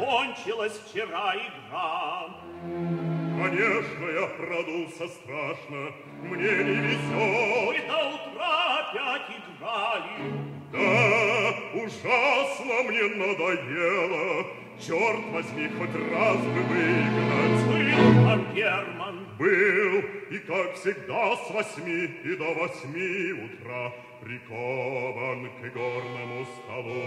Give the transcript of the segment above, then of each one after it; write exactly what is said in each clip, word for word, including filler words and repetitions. кончилась вчера игра. Конечно, я продулся страшно, мне не везет. Мы до утра опять играли. Да, ужасно мне надоело. Черт возьми, хоть раз бы выиграть. Был там Герман. Был, и как всегда с восьми и до восьми утра прикован к игорному столу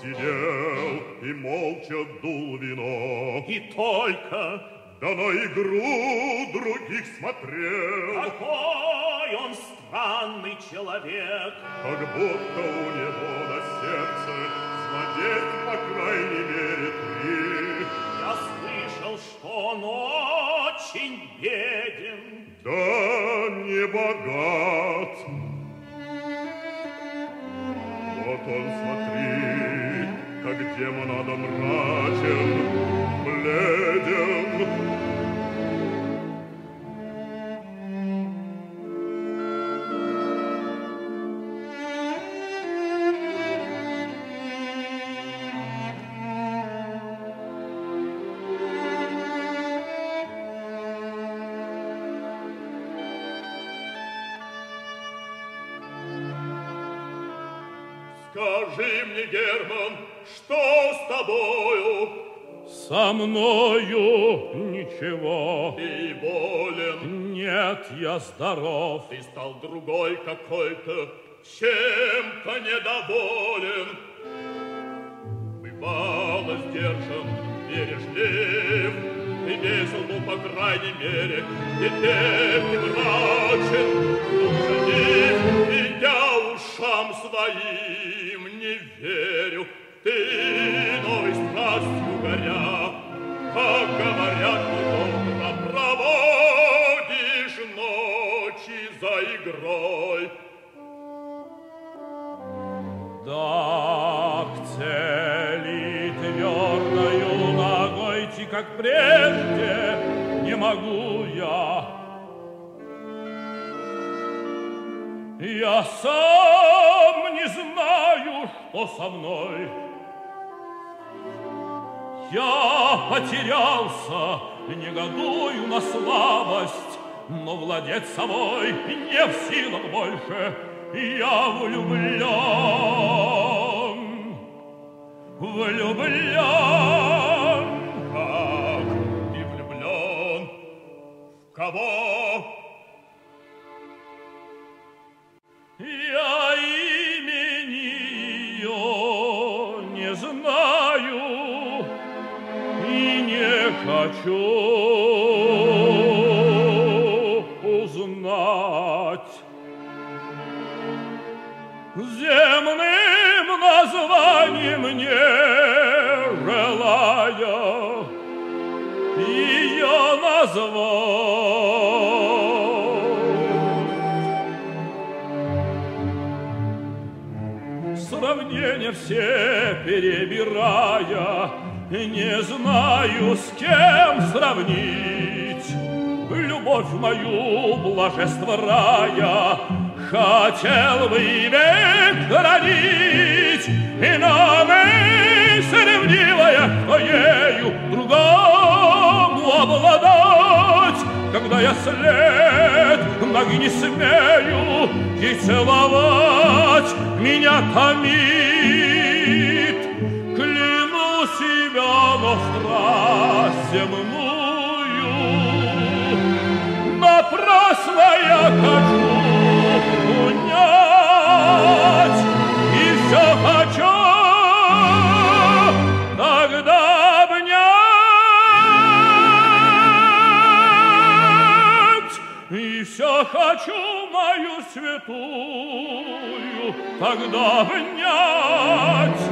сидел и молча дул вино. И только... Да на игру других смотрел. Какой он странный человек. Как будто у него на сердце злодей, по крайней мере, три. Я слышал, что он очень беден. Да, не богат. Вот он, смотри, как демон одомрачен, бледен. Скажи мне, Герман, что с тобою? Со мною ничего. Ты болен? Нет, я здоров. Ты стал другой какой-то, чем-то недоволен. Бывало сдержан, бережлив, ты весел был, по крайней мере, теперь ты мрачен, должелив, и я ушам своим не верю, ты новой страстью горя, как говорят, недолго проводишь ночи за игрой. Да, к цели твердою ногой идти, как прежде, не могу я. Я сам не знаю, что со мной? Я потерялся, негодую на слабость, но владеть собой не в силах больше. Я влюблен, влюблен. Как ты влюблен? В кого? Я знаю и не хочу узнать. Земным названием не желая ее назвать. Сравнения все перебирая, не знаю, с кем сравнить. Любовь мою, блаженство рая, хотел бы век хранить. И на мысль ревнивая, но ею другому обладать. Когда я след ноги не смею и целовать, меня томит. Кляну себя, но страсть земную напрасно я хочу унять. И все хочу тогда обнять. И все хочу мою святую тогда обнять.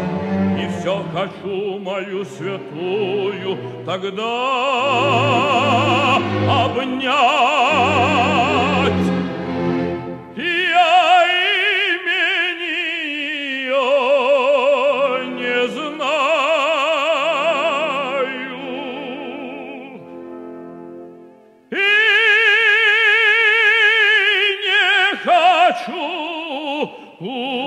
И все хочу мою святую тогда обнять. Я имени ее не знаю. И хочу узнать.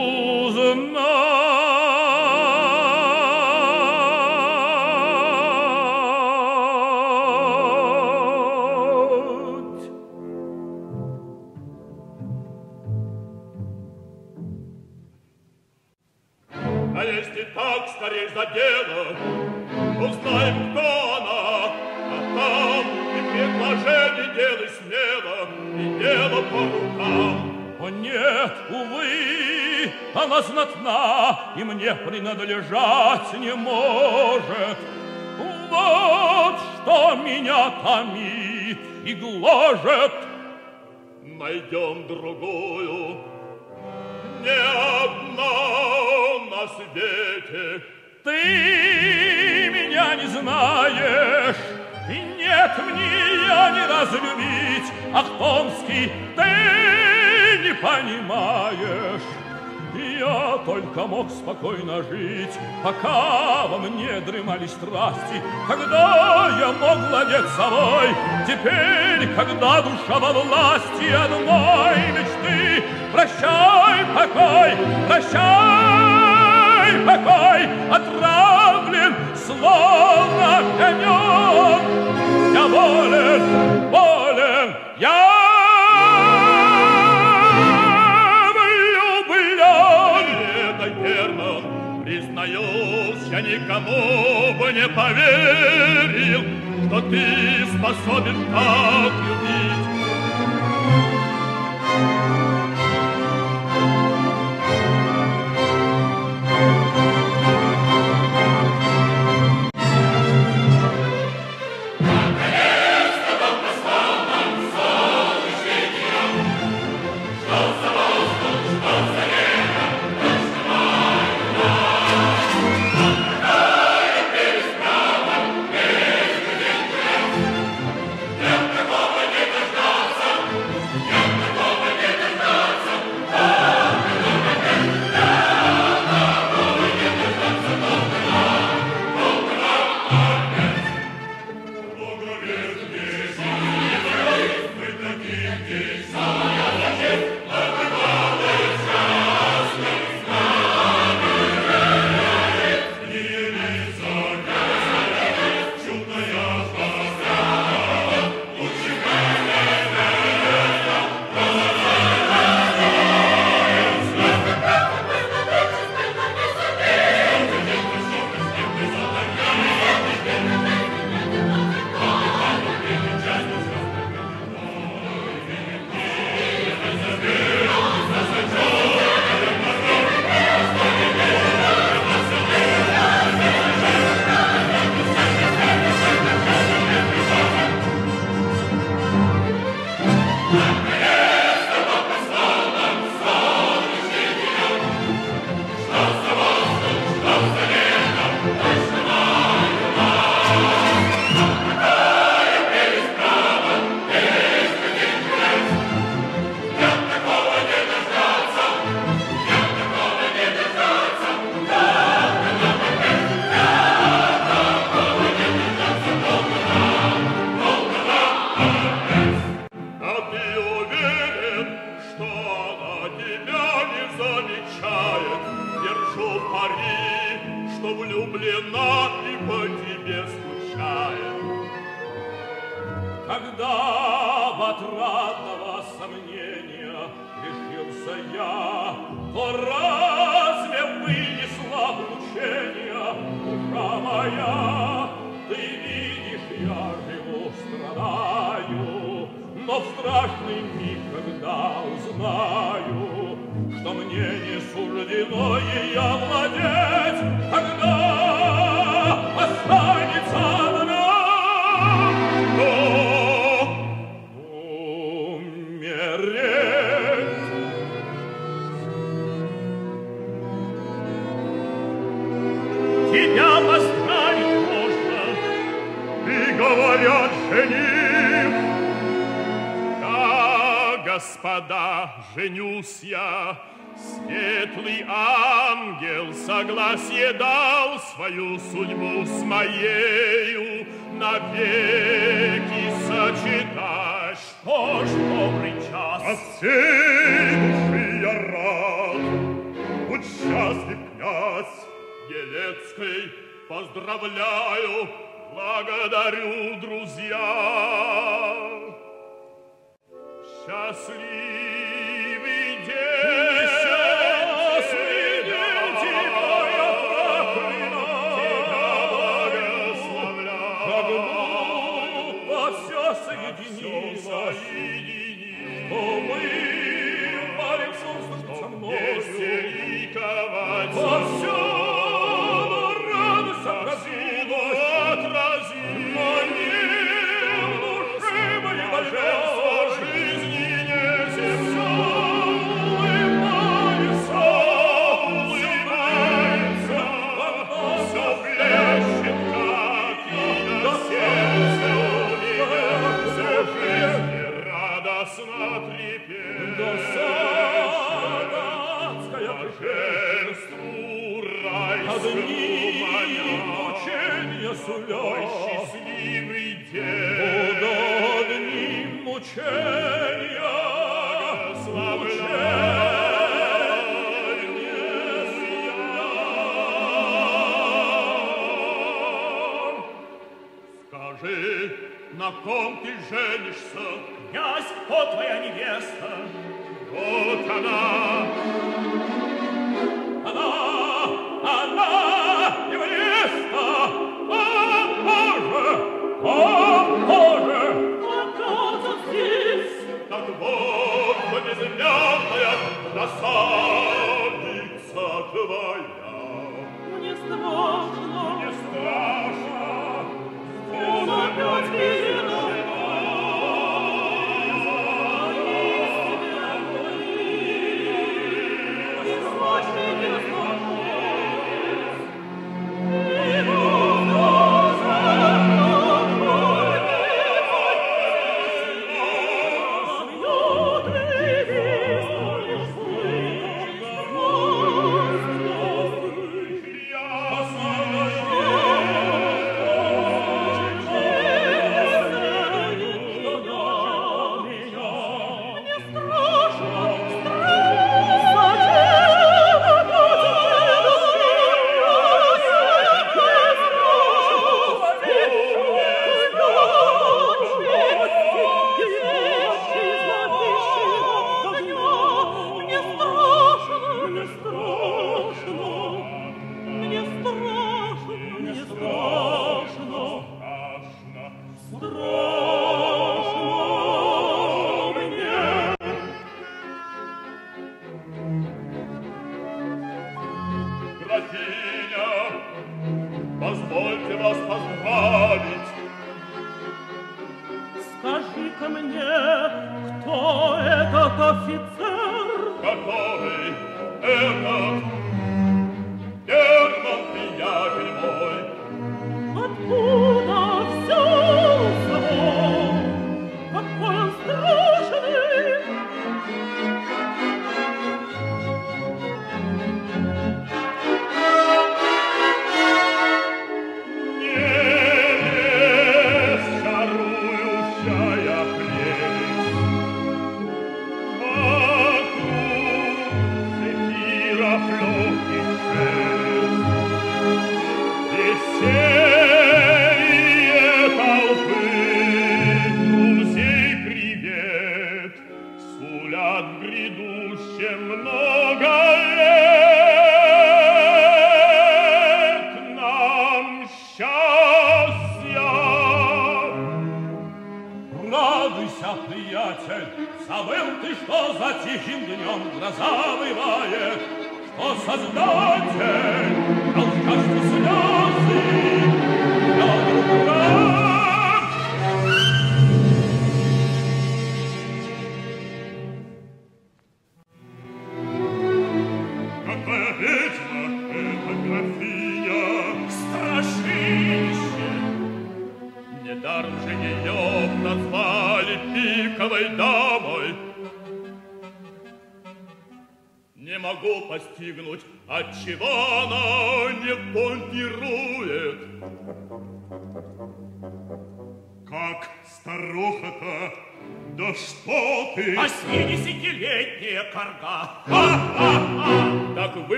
так скорей за дело. Узнаем, кто она, а там и предложение делай смело, и дело по рукам. О нет, увы, она знатна, и мне принадлежать не может. Вот что меня томит и гложет. Найдем другую, не одна на свете. Ты меня не знаешь, и нет мне я не разлюбить. Ах, Томский, ты не понимаешь. Я только мог спокойно жить, пока во мне дремали страсти, когда я мог владеть собой. Теперь, когда душа во власти одной мечты, прощай, покой, прощай, покой, отравлен, словно пьянён. Я болен, болен, я признаюсь, я никому бы не поверил, что ты способен так любить. Наконец-то Бог послал нам солнечный день, шел за волну, шел за лето. Поздравляю, благодарю, друзья. Счастливый день, счастливый день, ясно припев, до садовская прихерству райскому маня, мученья сулёй счастливый день, под одним мученья славляй. На ком ты женишься? Князь, вот твоя невеста. Вот она. Она, она, невеста. О, Боже, о, Боже. Оказа здесь. Так вот, побезымянная красавица твоя. Мне страшно. Мне страшно. Опять везено, не сможешь, не сможешь,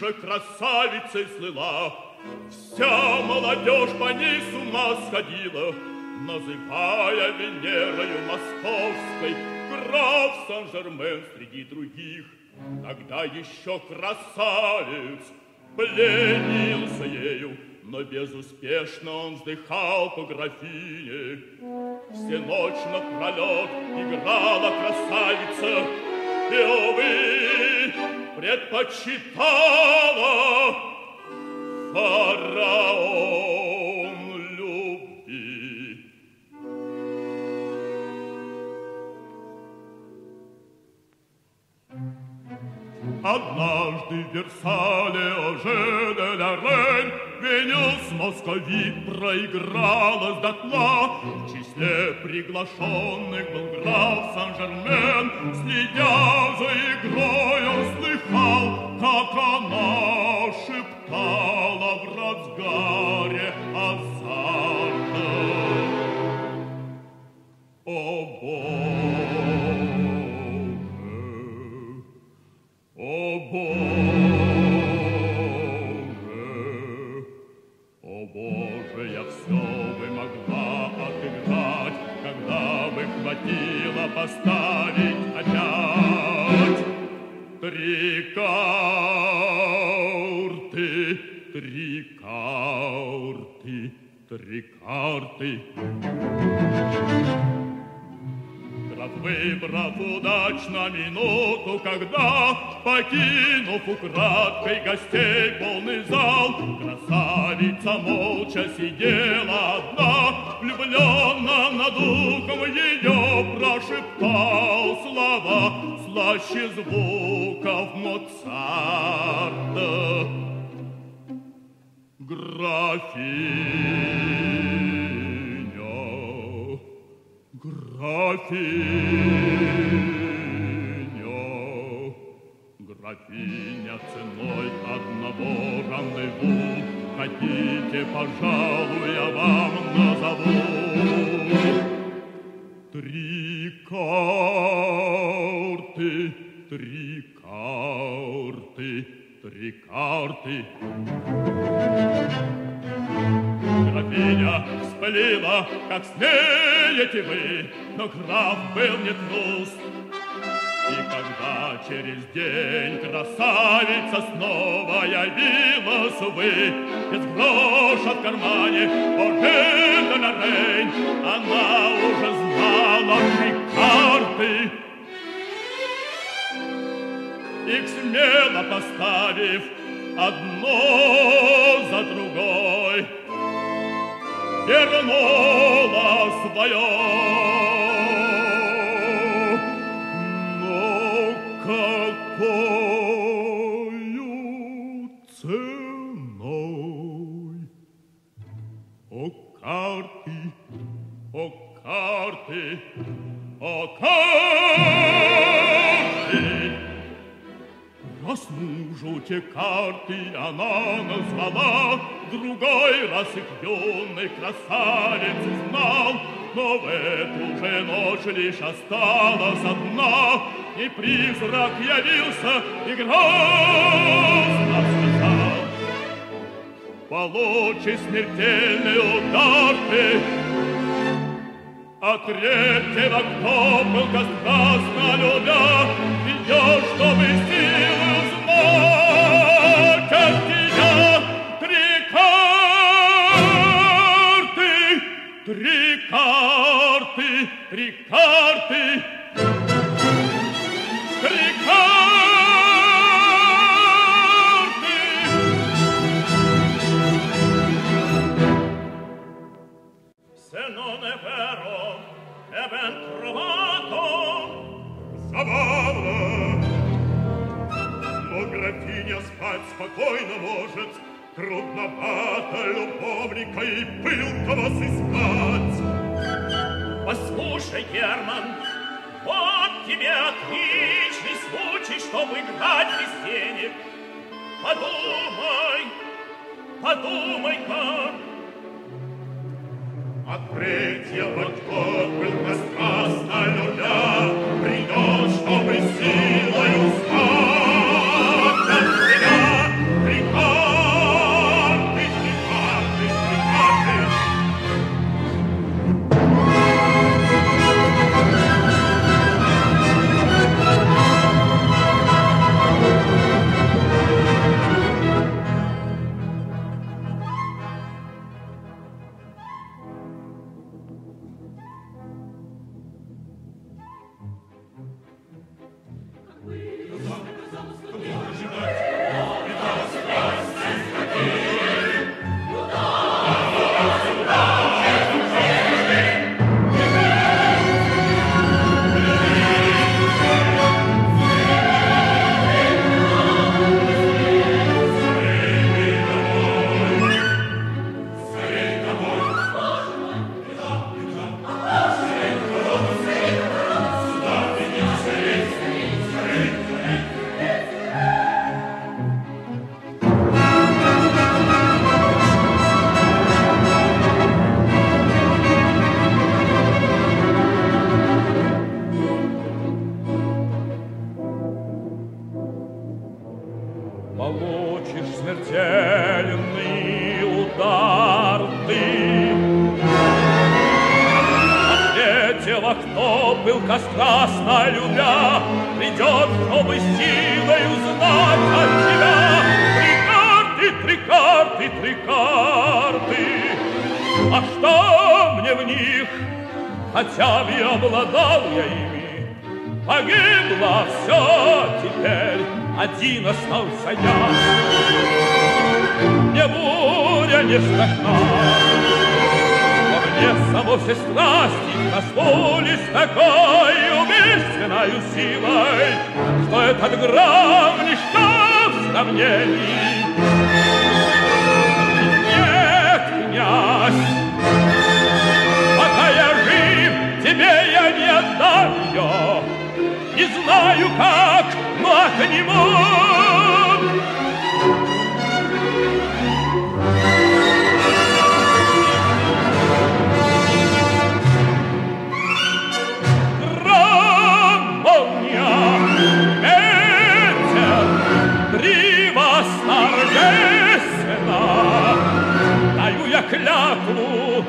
не красавицей слыла, вся молодежь по ней с ума сходила, называя Венерою московской, граф Сан-Жермен среди других. Тогда еще красавец пленился ею, но безуспешно он вздыхал по графине. Все ночь напролет играла красавица, и, увы, предпочитала фараон любви. Однажды в Версале Оже де ла Рен, Венюс московит проигралась дотла. В числе приглашенных был граф Сан-Жермен, следя за игрой, он слыхал, как она шептала в разгаре азарта. О Боже, о Боже, о Боже, я все бы могла отыграть, когда бы хватило поставить опять три карты, три карты, три карты. Граф выбрал удачно минуту, когда, покинув украдкой гостей полный зал, красавица молча сидела одна, влюбленно над ухом ее прошептал слова слаще звуков Моцарта. Графиня, графиня, графиня, ценой одного рандеву хотите, пожалуй, я вам назову три карты, три карты, три карты. Графиня вспылила, как смеете вы, но граф был не трус. И когда через день красавица снова явилась, увы, без гроша в кармане, Оже де ла Рен, она уже знала три карты. Их смело поставив одно за другой, вернула свое. Какою ценой? О карты, о карты, о карты! Раз мужу те карты она назвала, другой раз их юный красавец узнал. Но в эту же ночь лишь осталась одна, и призрак явился, и грозно сказал: получи смертельный удар ты, а третьего, кто был страстно любя, идешь, чтобы силы узнать от тебя. Три карты, три карты, три карты. Но графиня спать спокойно может, трудновато любовника и пылкого сыскать. Послушай, Герман, вот тебе отличный случай, чтобы играть без денег. Подумай, подумай-ка. А третьего, кто был на страстно любя, придет, чтобы силой узнать от тебя. Три карты, три карты, три карты. получишь смертельный удар ты. Ответила, кто был страстно любя, придет, чтобы силою знать от тебя. Три карты, три карты, три карты, а что мне в них? Хотя бы обладал я ими, погибло все теперь, один остался я. Мне буря не страшна, во мне само все страсти проснулись такой убийственной силой, что этот гром лишь там сомнений. Нет, князь, пока я жив, тебе я не отдам ее, не знаю как, но к нему. Клятву,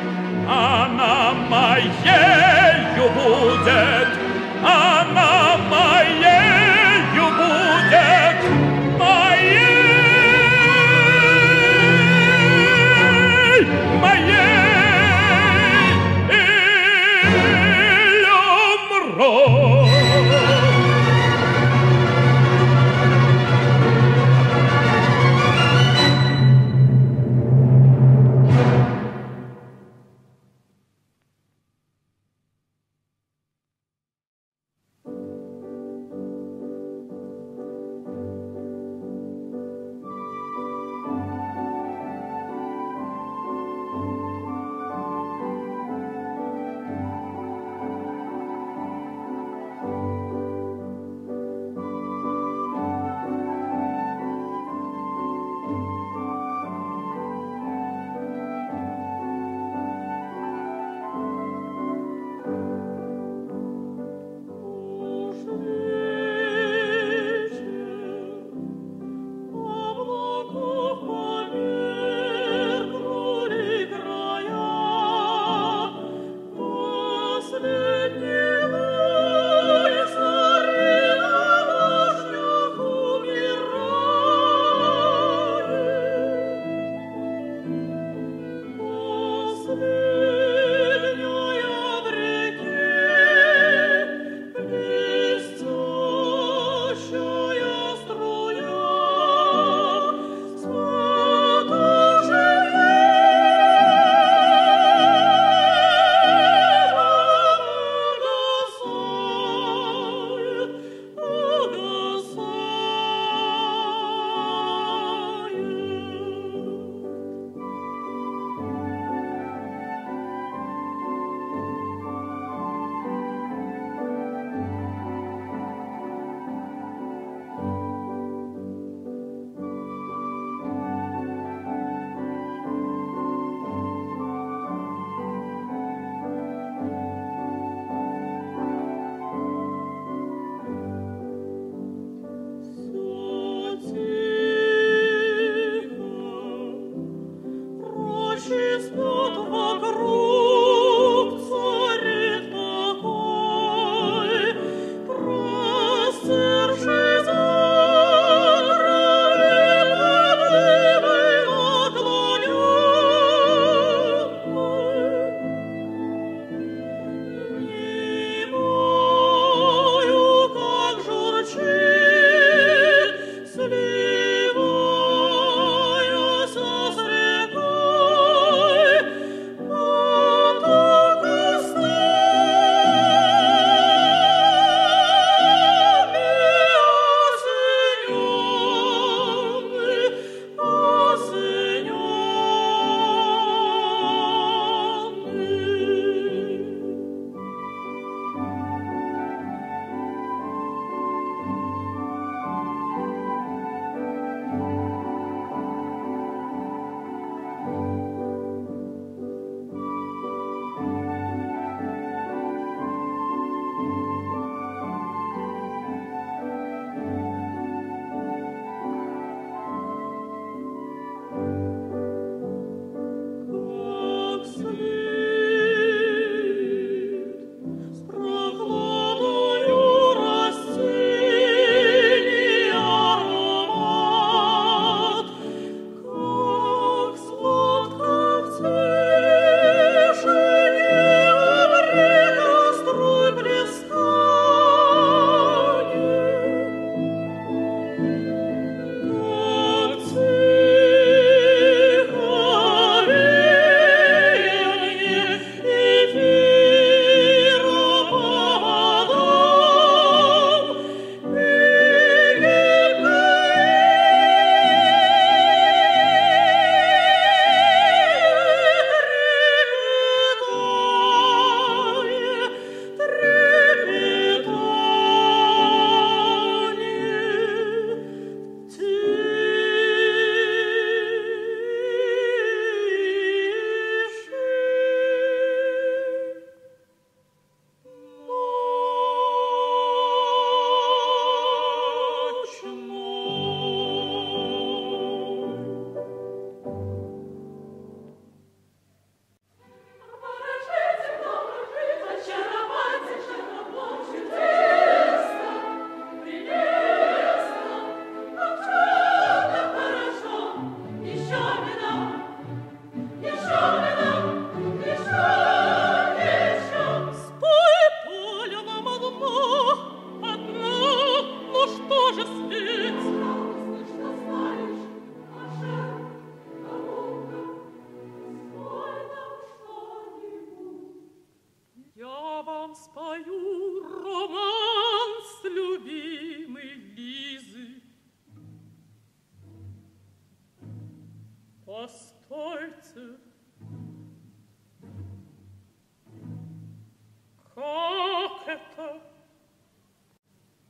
она моею будет, она моею будет, моей, моей, и умру.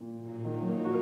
Мамка, светик,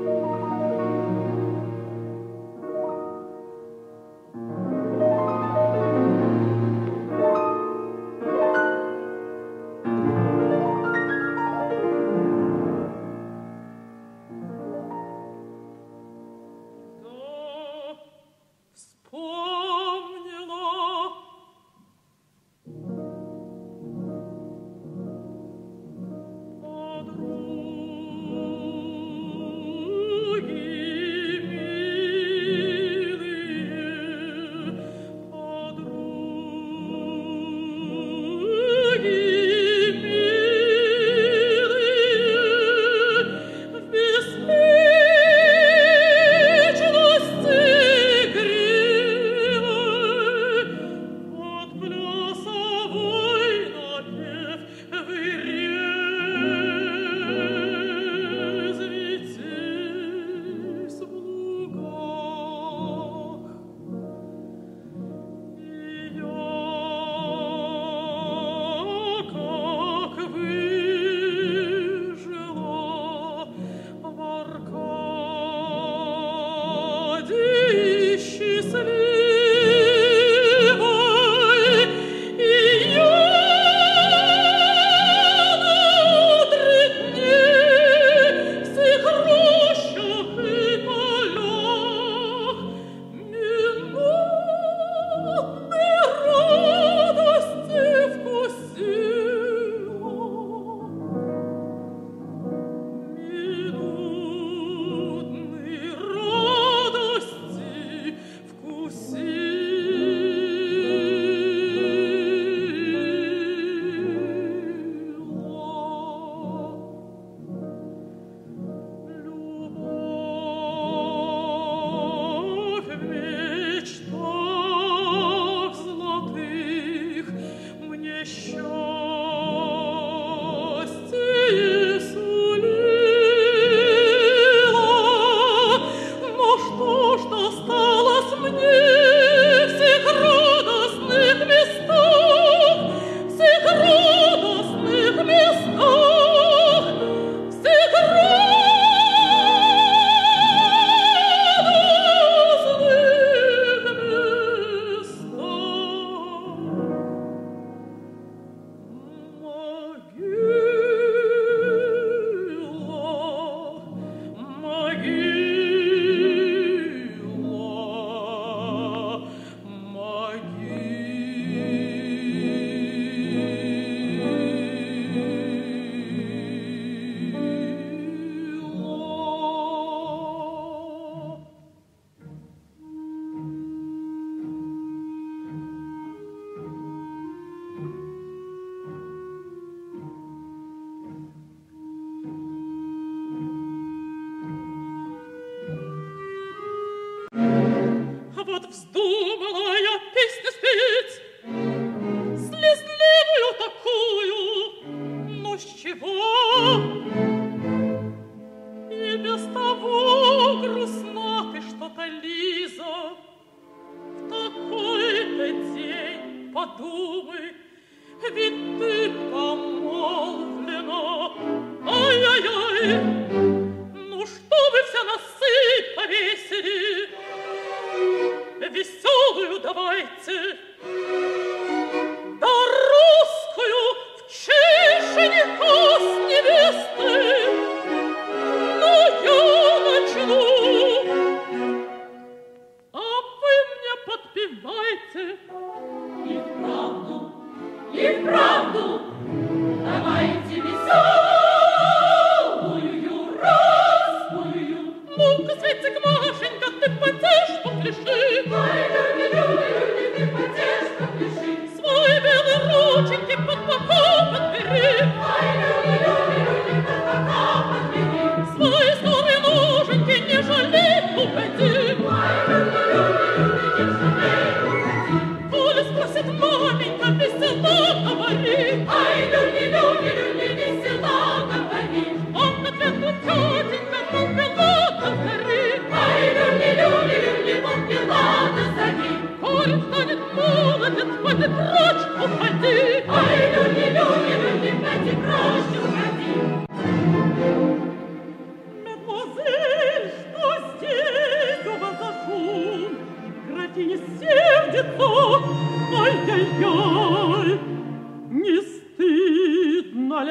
Машенька, ты потешь, тут лиши. Ой, люби, люби, люби, ты потешь.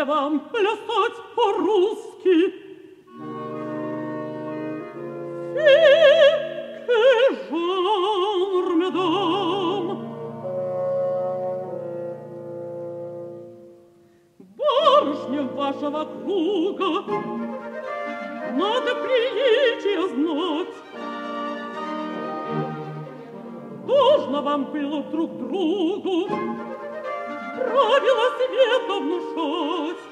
вам плясать по-русски. Фике жанр, медам. Барышням вашего круга надо приличие знать. Должно вам было друг другу правила света внушать.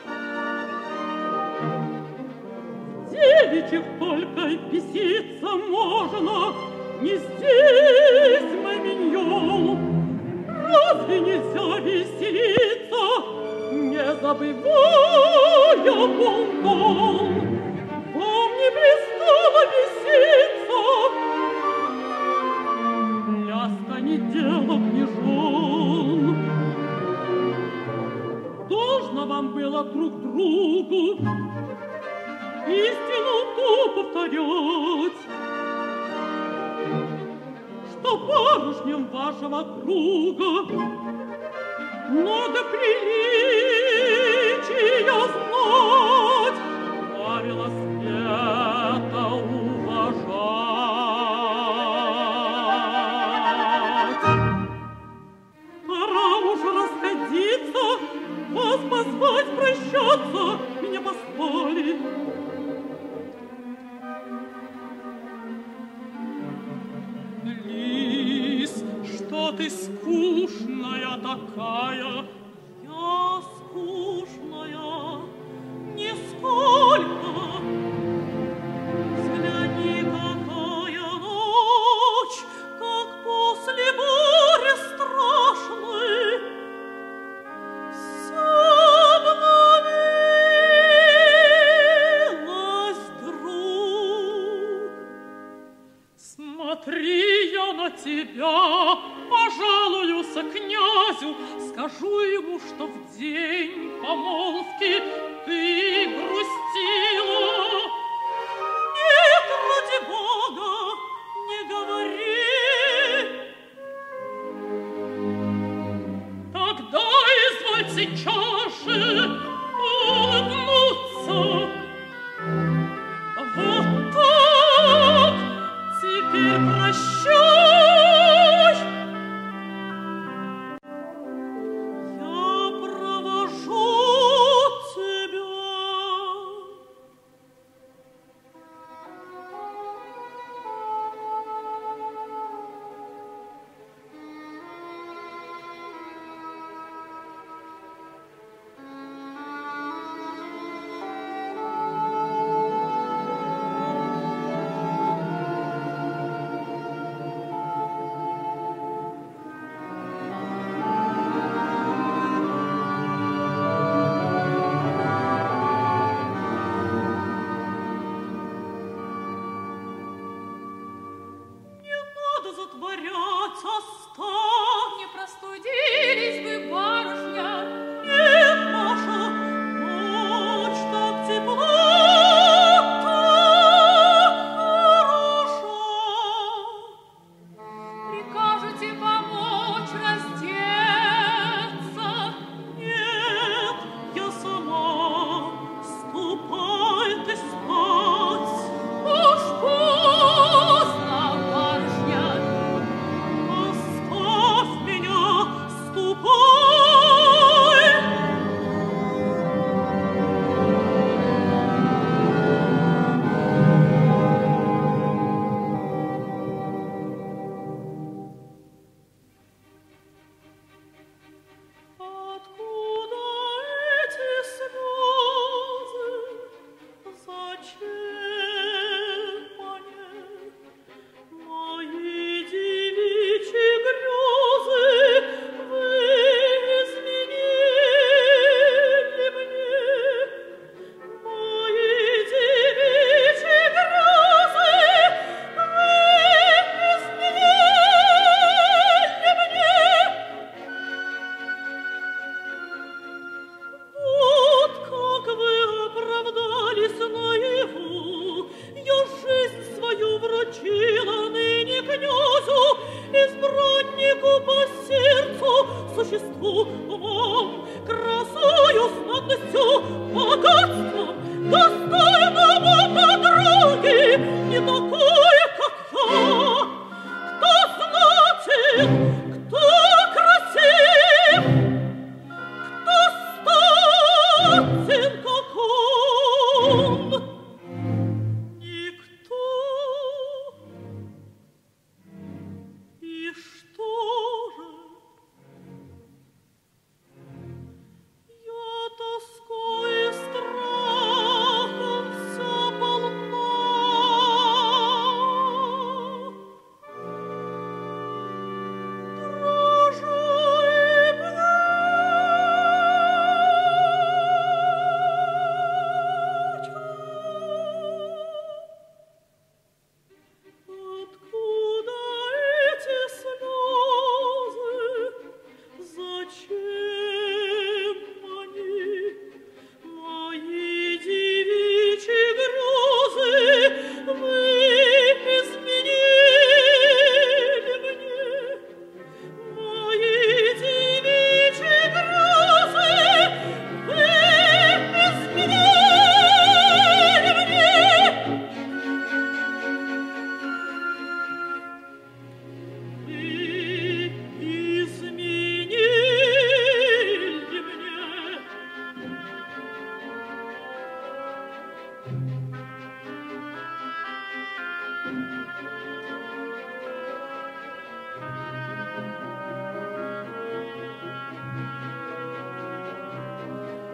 Девичьих только беситься можно, не здесь мы миньон. Разве нельзя веселиться, не забывая бонбон? Вам не пристало веселиться, пляска не дело княжон. Должно вам было друг другу истину ту повторять, что барышням вашего круга надо приличия знать, правила света уважать. Пора уже расходиться, вас позвать прощаться, меня послали. Ты скучная такая, я скучная, нисколько. Взгляни, какая ночь, как после буря страшной. Все обновилось, друг. Смотри, я на тебя пожалуюсь князю, скажу ему, что в день помолвки ты грустила. Нет, ради Бога, не говори. Тогда изволь сейчас же улыбнуться. Вот так, теперь прощай. Я провожу тебя. достойному подруги, не такой, как я. Кто значит, кто красив, кто статен, как он. Никто. И что же? Я тоскую.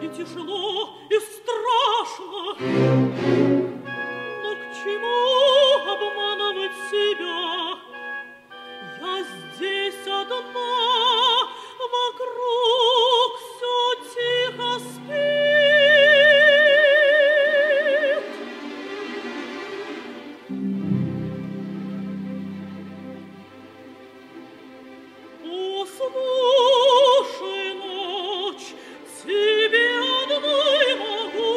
И тяжело, и страшно, но к чему обманывать себя? Я здесь одна, вокруг все тихо спит. Послушай, ночь, тебе одной могу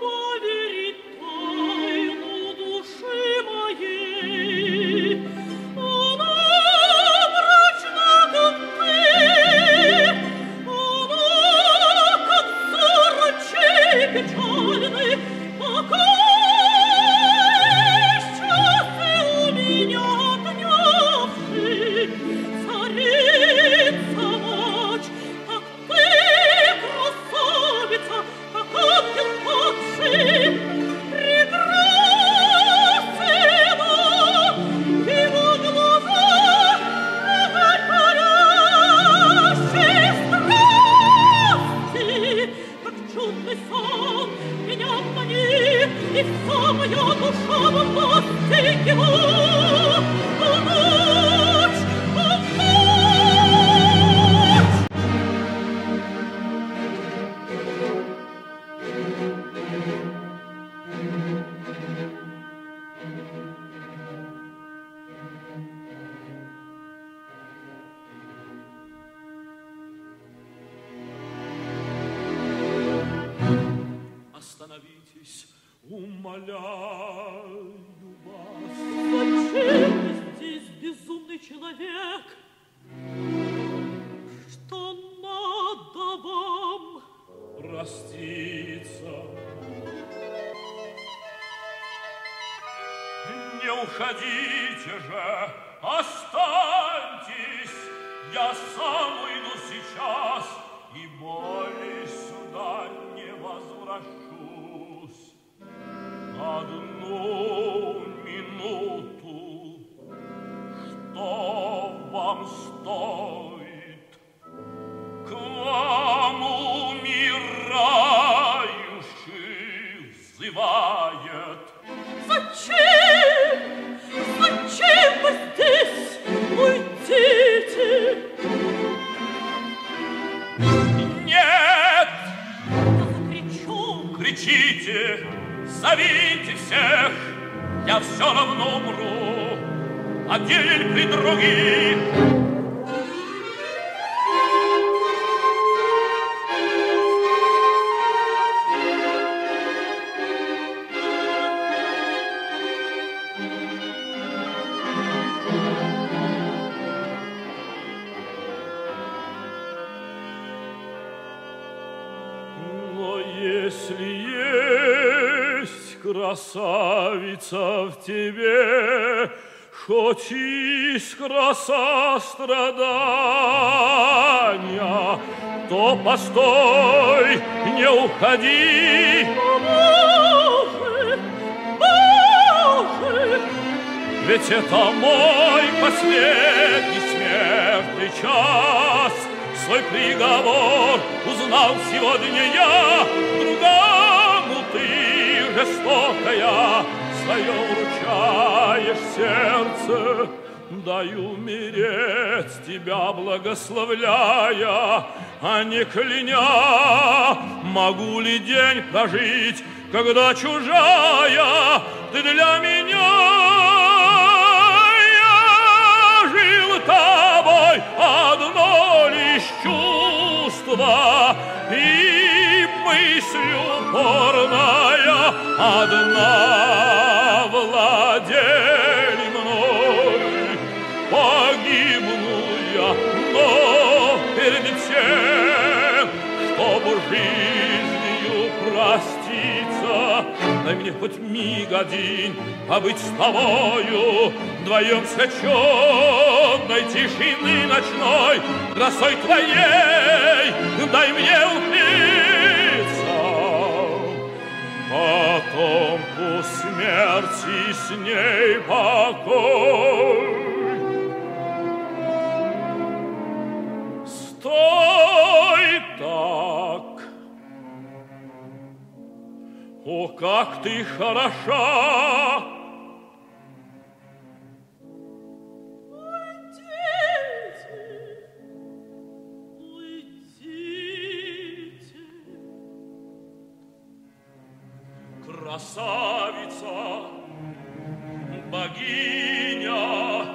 поверить тайну души моей. Она прочна, как ты, она, как взор очей печальный, покой счастье у меня отнявший, царица ночь, как ты. Остановитесь, умоляю вас. Зачем ты здесь, безумный человек? Что надо вам? Проститься. Не уходите же, останьтесь. Я сам уйду сейчас и более сюда не возвращусь. Одну минуту, что вам стоит? К вам умирающий взывает. Зачем? Зачем вы здесь? Уйдите! Нет! Я закричу! Кричите! Зовите всех, я все равно умру, один при других. Но если есть... красавица в тебе, хоть искра сострадания, то постой, не уходи. Боже, Боже, ведь это мой последний смертный час. Свой приговор узнал сегодня я, другому ты, жестокая, свое уручаешь сердце. Дай умереть, тебя благословляя, а не кляня. Могу ли день прожить, когда чужая ты для меня? Я жил тобой одно лишь чувство и мыслью упорная одна владели мной. Погибну я, но перед всем, чтобы жизнью проститься, дай мне хоть миг один побыть с тобою, вдвоем свеченной тишины ночной, красой твоей, дай мне укрыться. Потомку смерти с ней покой. Стой так! О, как ты хороша! Уйдите! Уйдите! Красавица, богиня,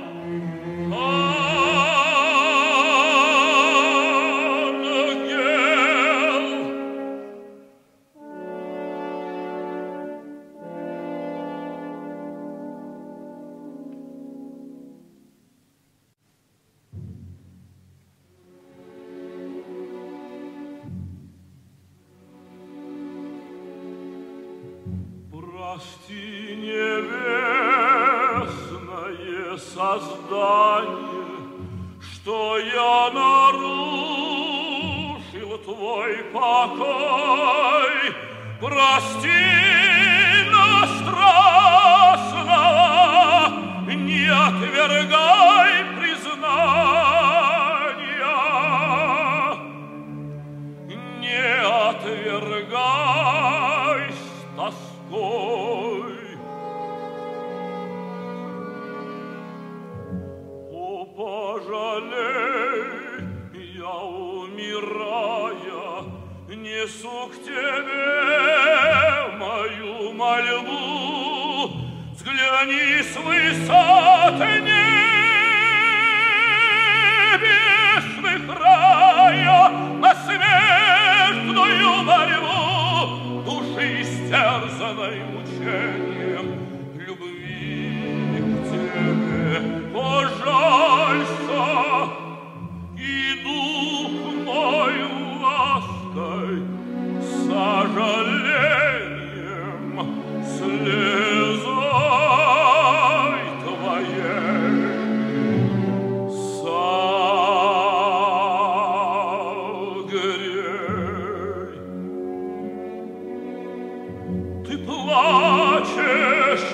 прости, небесное создание, что я нарушил твой покой. Прости, но страстного не отвергай признания, не отвергай с тоской. Пожалей, я, умирая, несу к тебе мою мольбу. Взгляни с высоты небесных рая на смертную борьбу души, стерзанной мучением любви к тебе. Пожалься, и дух мой лаской, сожалением слезой твоей согрей. Ты плачешь,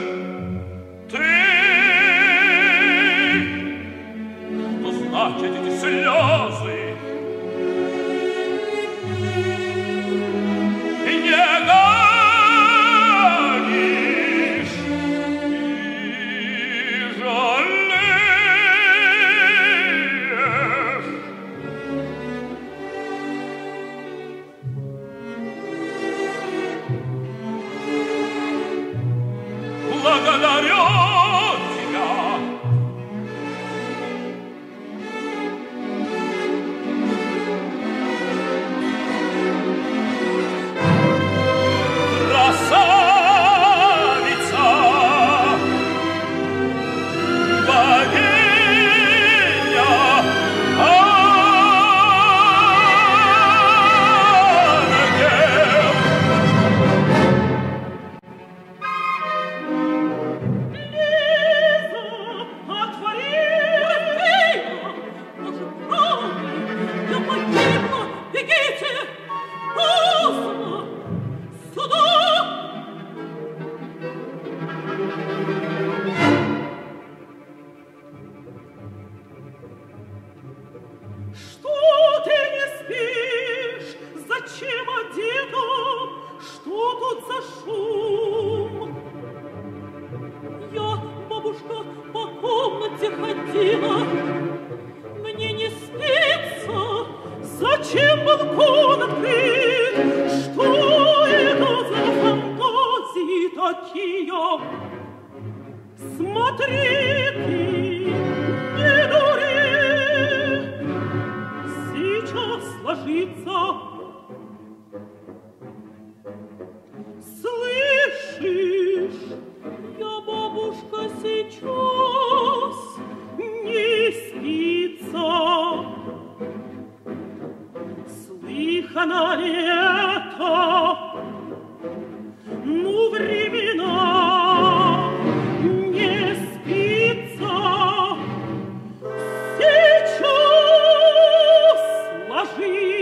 ты эти слезы не горишь и жалеешь. Благодарю. хотела, мне не спится, зачем балкон открыт, что это за фантазии такие? Смотри ты, не дури, сейчас сложится. Слышишь, я, бабушка, сейчас не спится. Слыхано ли это? Ну, времена не спится. Сейчас ложись.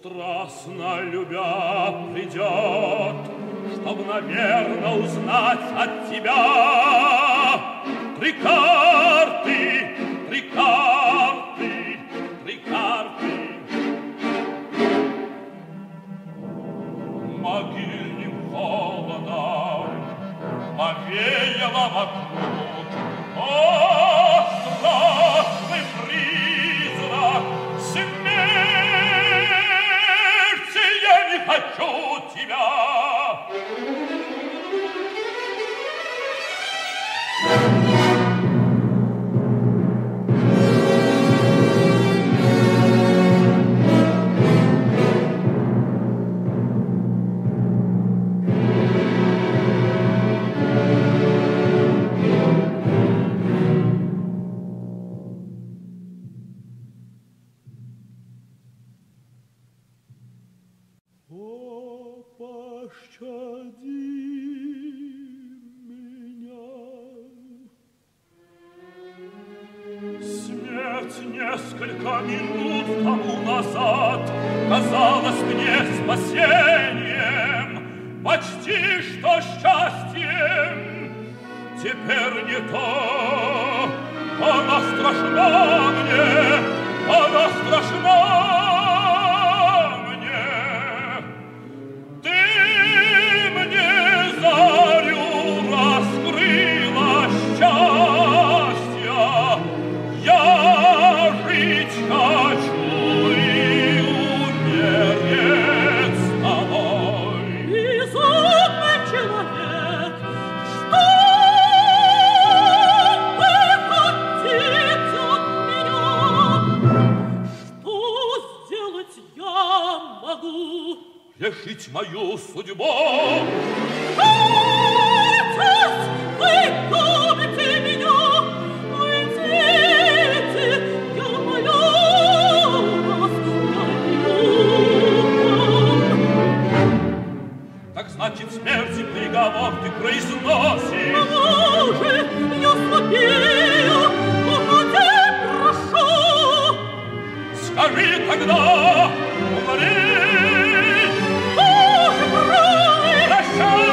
Страстно любя придет, чтоб, наверно, узнать от тебя. Три карты, три карты, три карты. Могильным холодом повеяло вокруг. О, страшный призрак семей! Хочу тебя! Несколько минут тому назад казалось мне спасением, почти что счастьем. Теперь не то, она страшна мне, она страшна мне. Ты мне зарю раскрыла счастья, я хочу и умереть с тобой. Безумный человек, что вы хотите от меня? Что сделать я могу? Решить мою судьбу. Отец, вы любите меня. Значит, смерти приговор ты произносишь. Боже, я слабею, уходи, прошу. Скажи тогда, умри. Боже, правый. Прощай.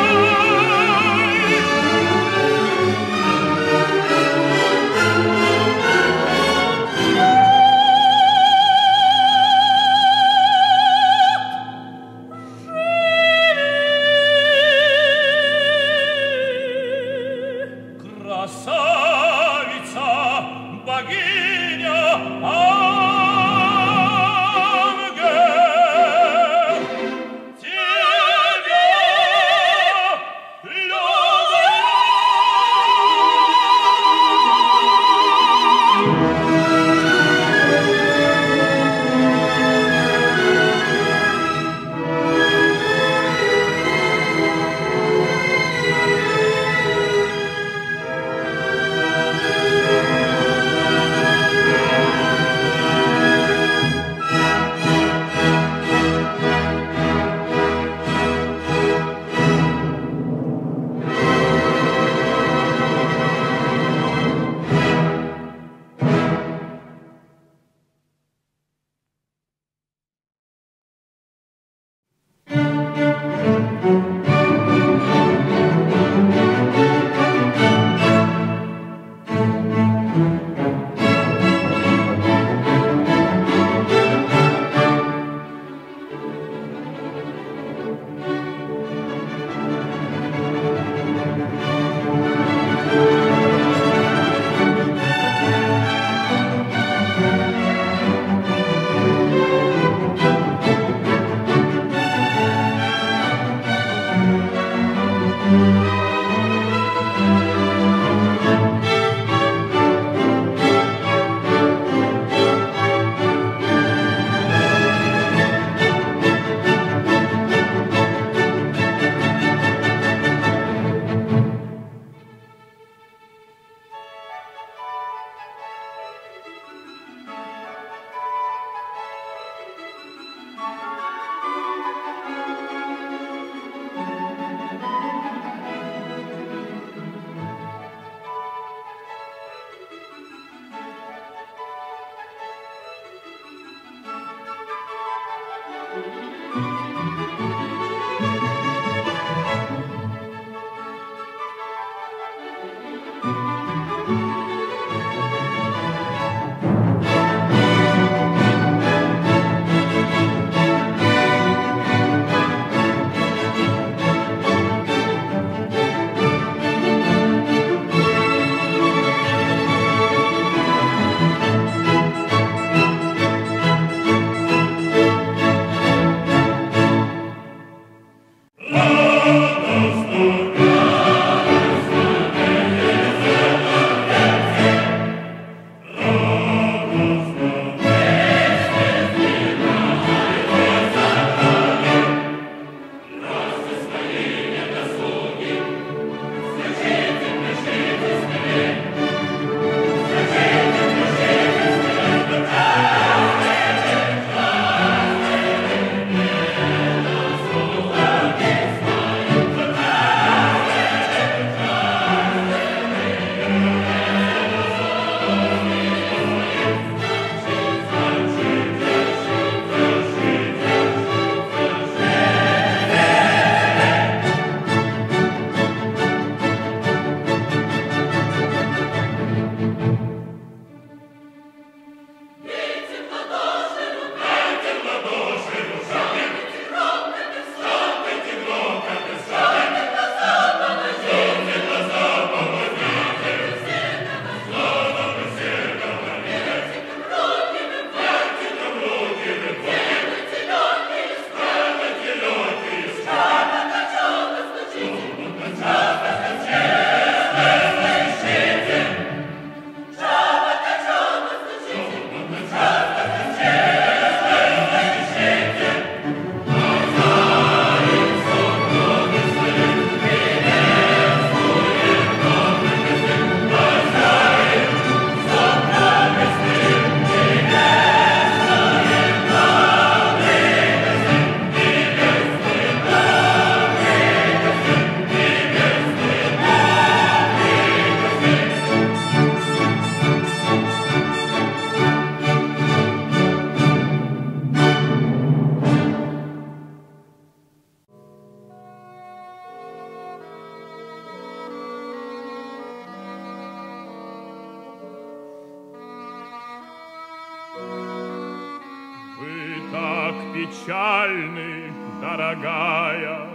Вы так печальны, дорогая,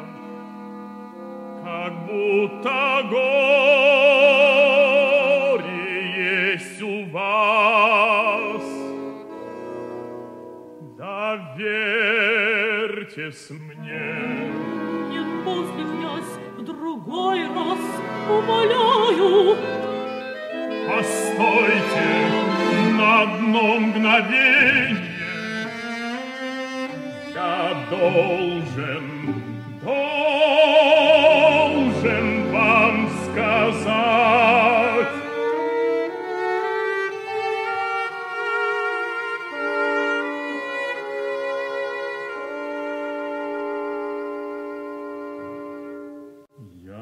как будто горе есть у вас. Доверьтесь мне. Не отпусти, князь, в другой раз, умоляю. Постойте на одно мгновенье. Я должен, должен вам сказать. Я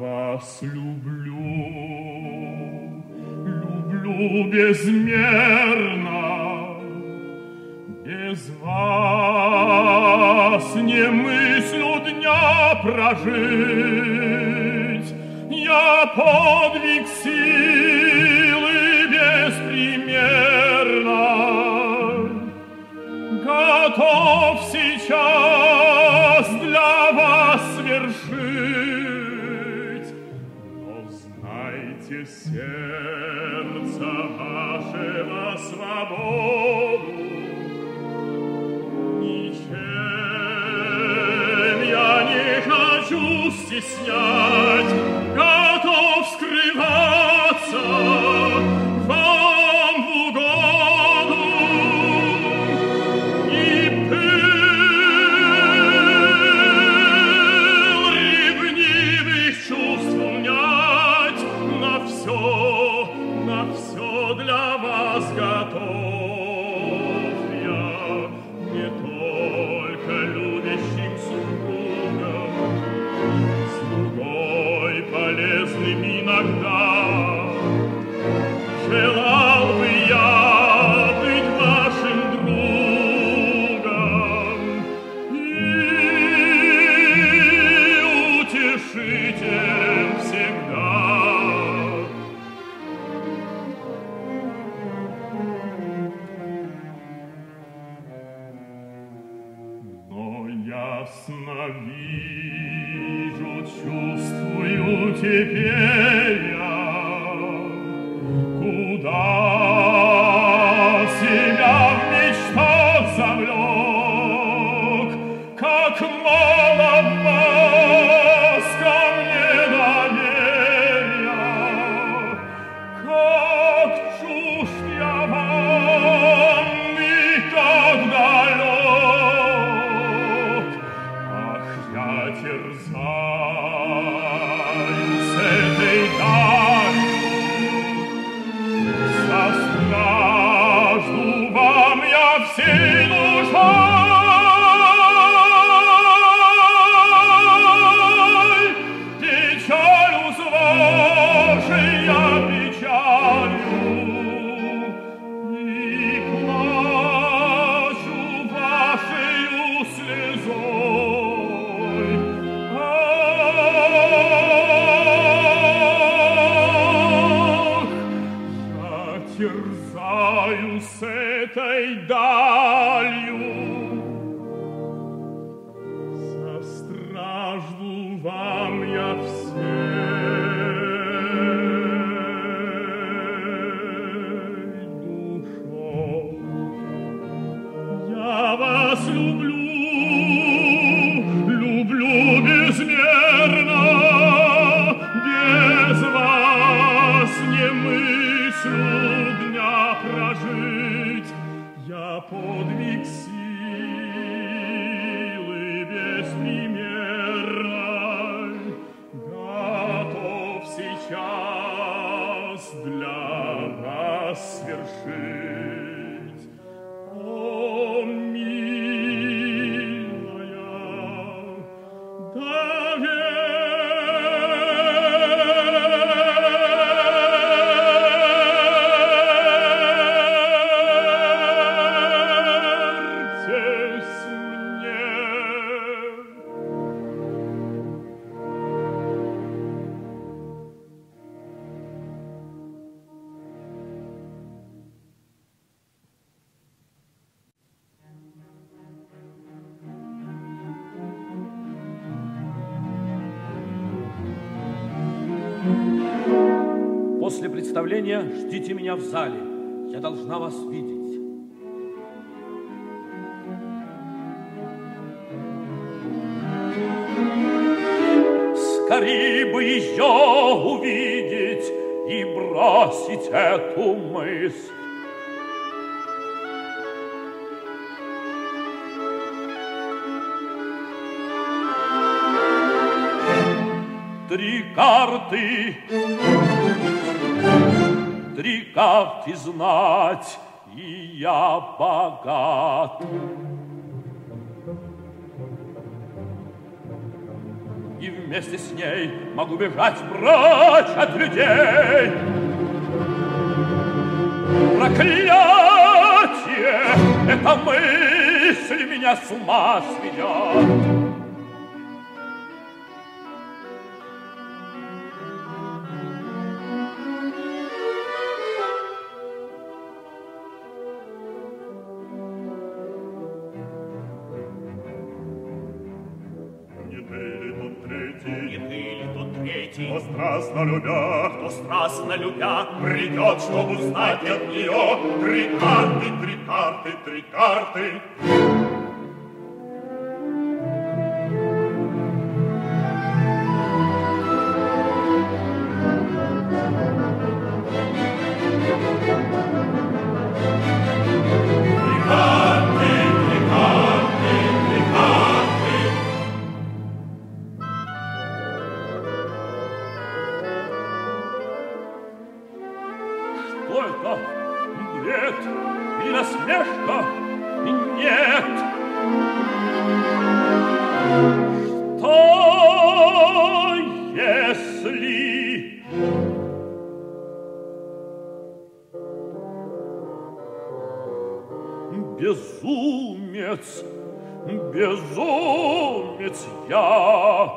вас люблю, люблю безмерно, без вас не мыслю дня прожить. Я подвиг силы беспримерно готов сейчас для вас свершить. Но знайте, сердце вашего свободу. Хочу стеснять, готов скрываться вам в угоду. И пыл ревнивых чувств унять, на все, на все для вас готов я, не только любящим супругом, полезным иногда. Желал бы я быть вашим другом и утешителем всегда. Но ясно вижу, чувствую теперь я, куда себя в мечтах завлек, как мало в вас ко мне доверия, как чужд я вам и как далек. Ах, я терзаю состражду вам я всей душой. Печаль с вашей я печалью и плачу вашею слезой. Терзаюсь с этой далью, состражду вам я всей душой. Я вас люблю, люблю безмерно, без вас не мыслю прожить. Я подвиг силы беспримерной готов сейчас для вас свершить. О, милая, доверься. представление, ждите меня в зале. Я должна вас видеть. Скорей бы ее увидеть и бросить эту мысль. Три карты, три карты знать, и я богат. И вместе с ней могу бежать прочь от людей. Проклятие! Эта мысль меня с ума сведет. Кто страстно любя, кто страстно любя, придет, чтобы узнать от нее три карты, три карты, три карты. Безумец, безумец я.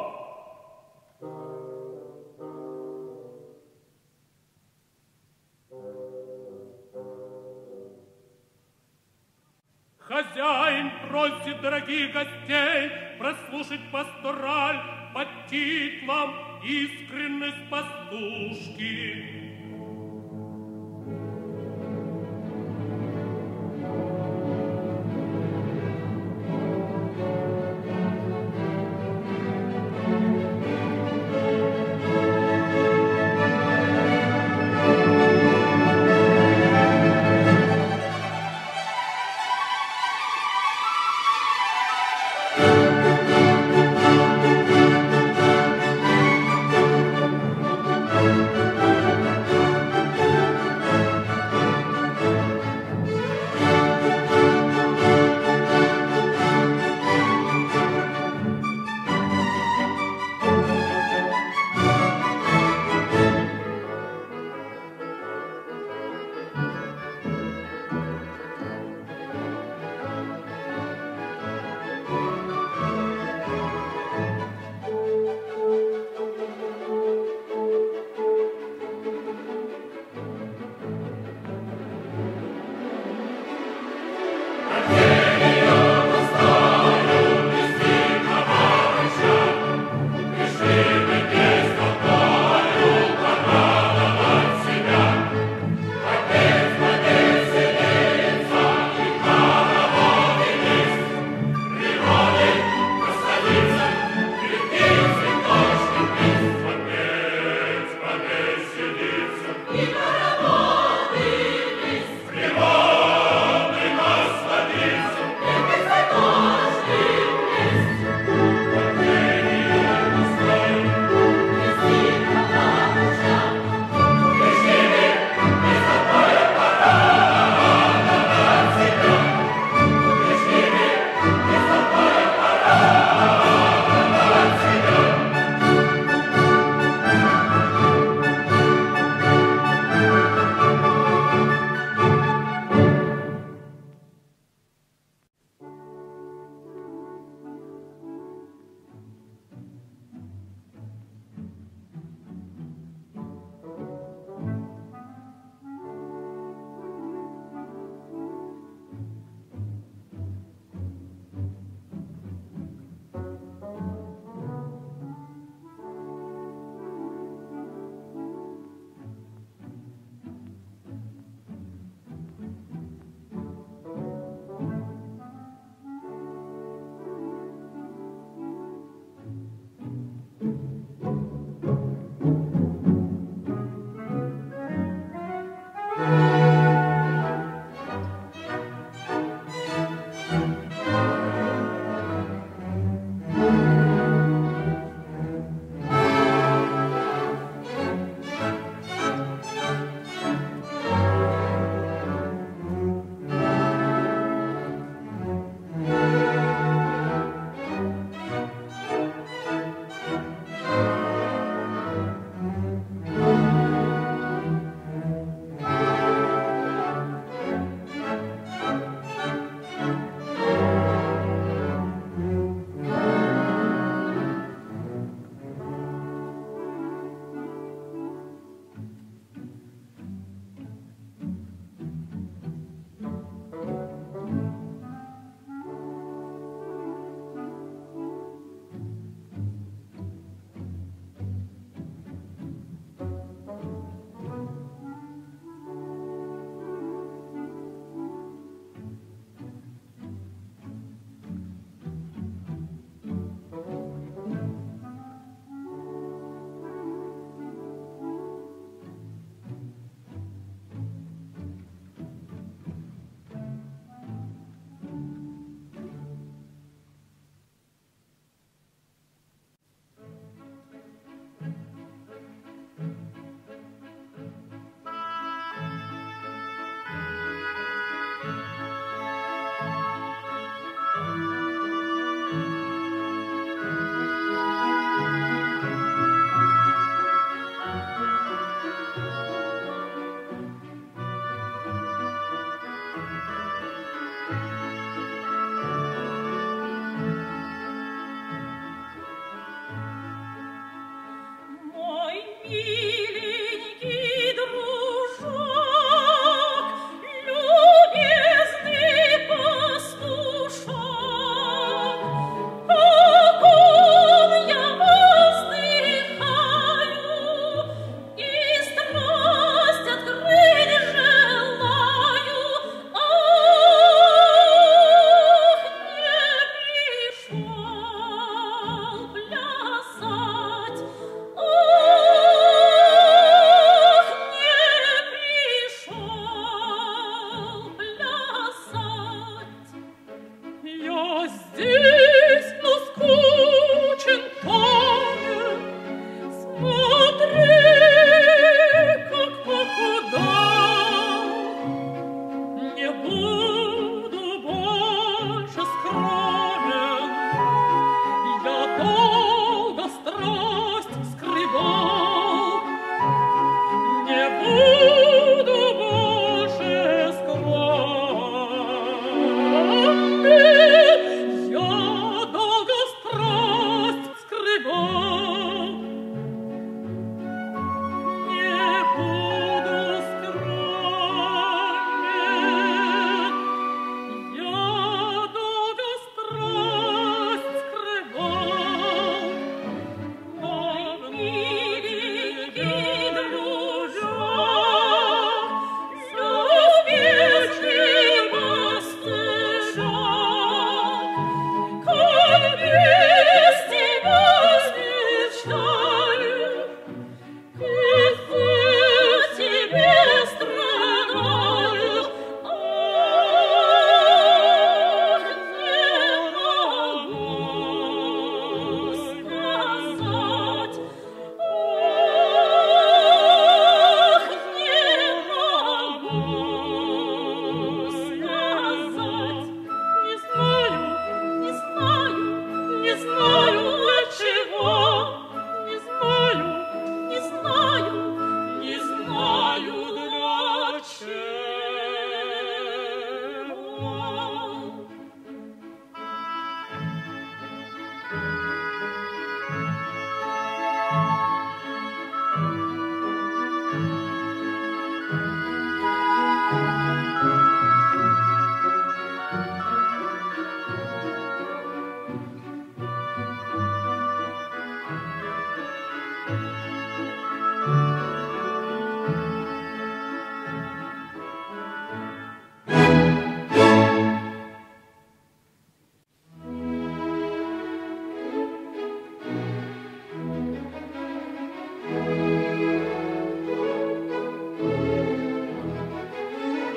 Хозяин просит дорогих гостей прослушать пастораль под титлом «Искренность пастушки».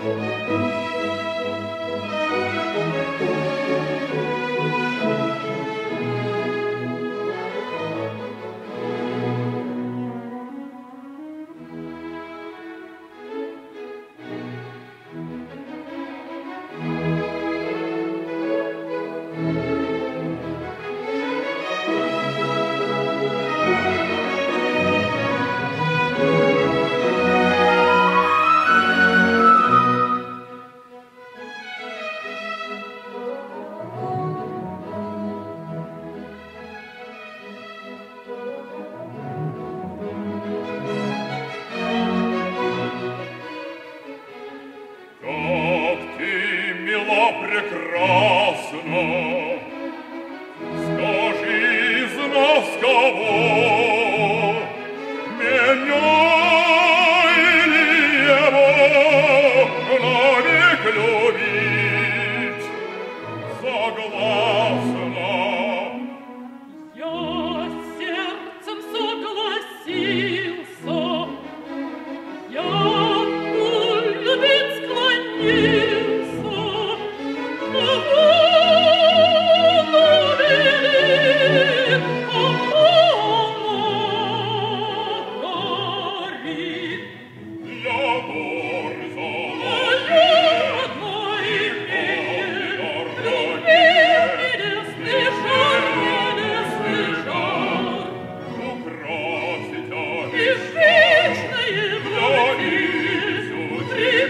Ты, ты,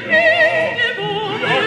ты, ты,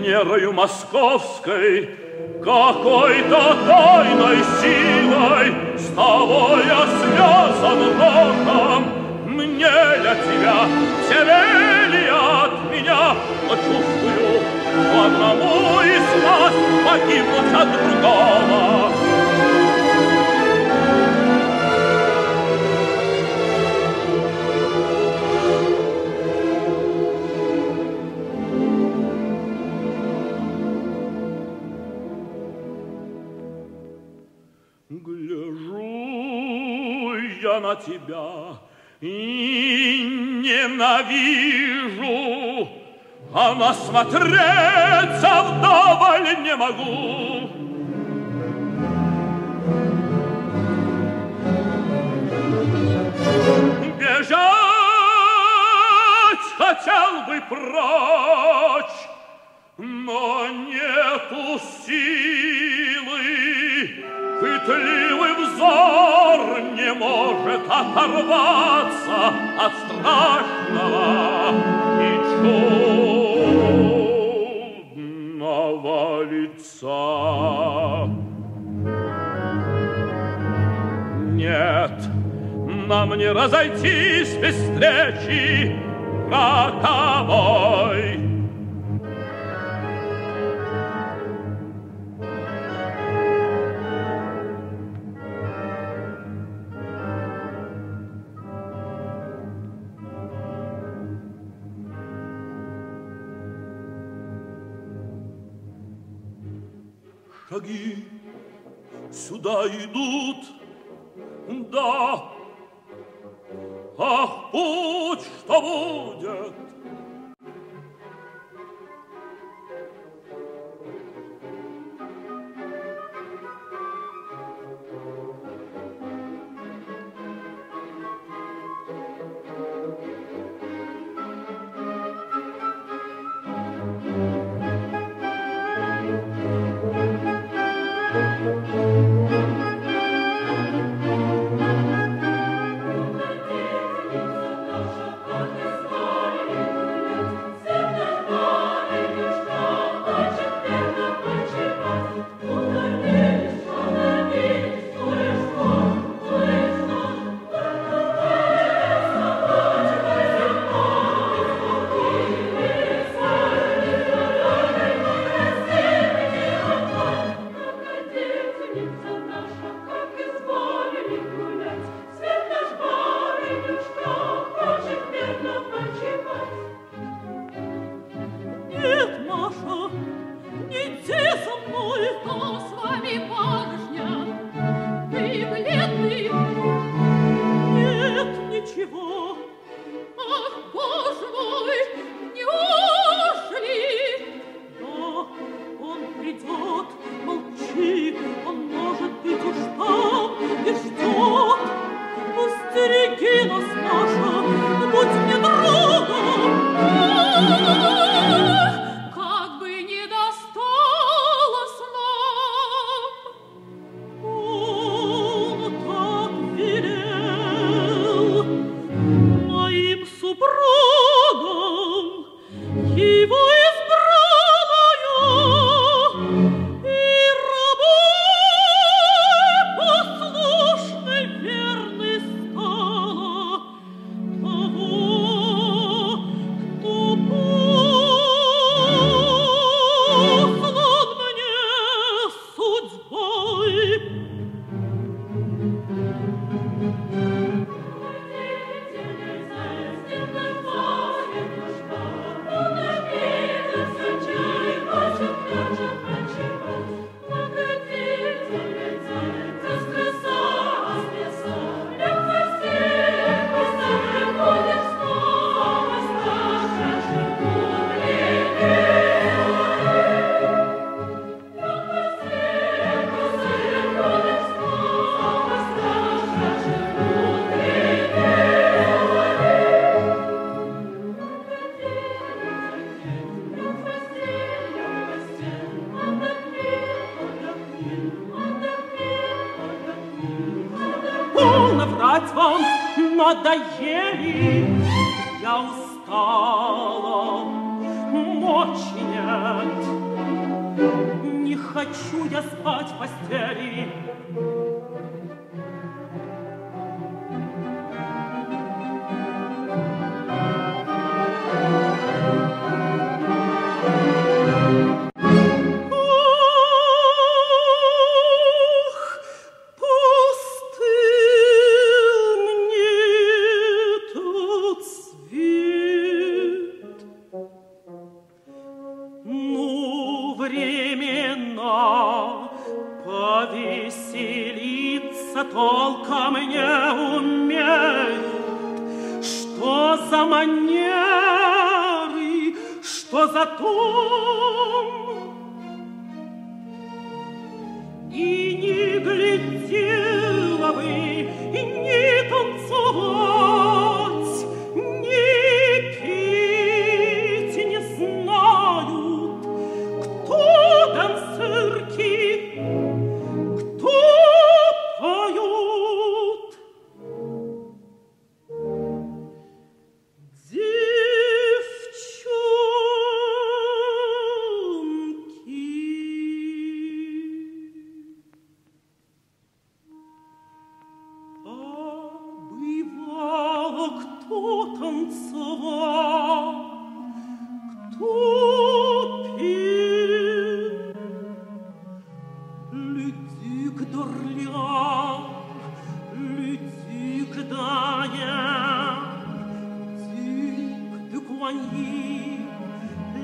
Верою московской, какой-то тайной силой с тобой я связан роком. Мне для тебя, тебе ли от меня? Но чувствую, что одному из нас погибнуть от другого. На тебя и ненавижу, а насмотреться вдоволь не могу. Бежать хотел бы прочь, но нету силы, пытливый взор не может оторваться от страшного и чудного лица. Нет, нам не разойтись без встречи роковой. шаги сюда идут, да, ах, будь что будет. Надоели, я устала, мочи нет, не хочу я спать в постели.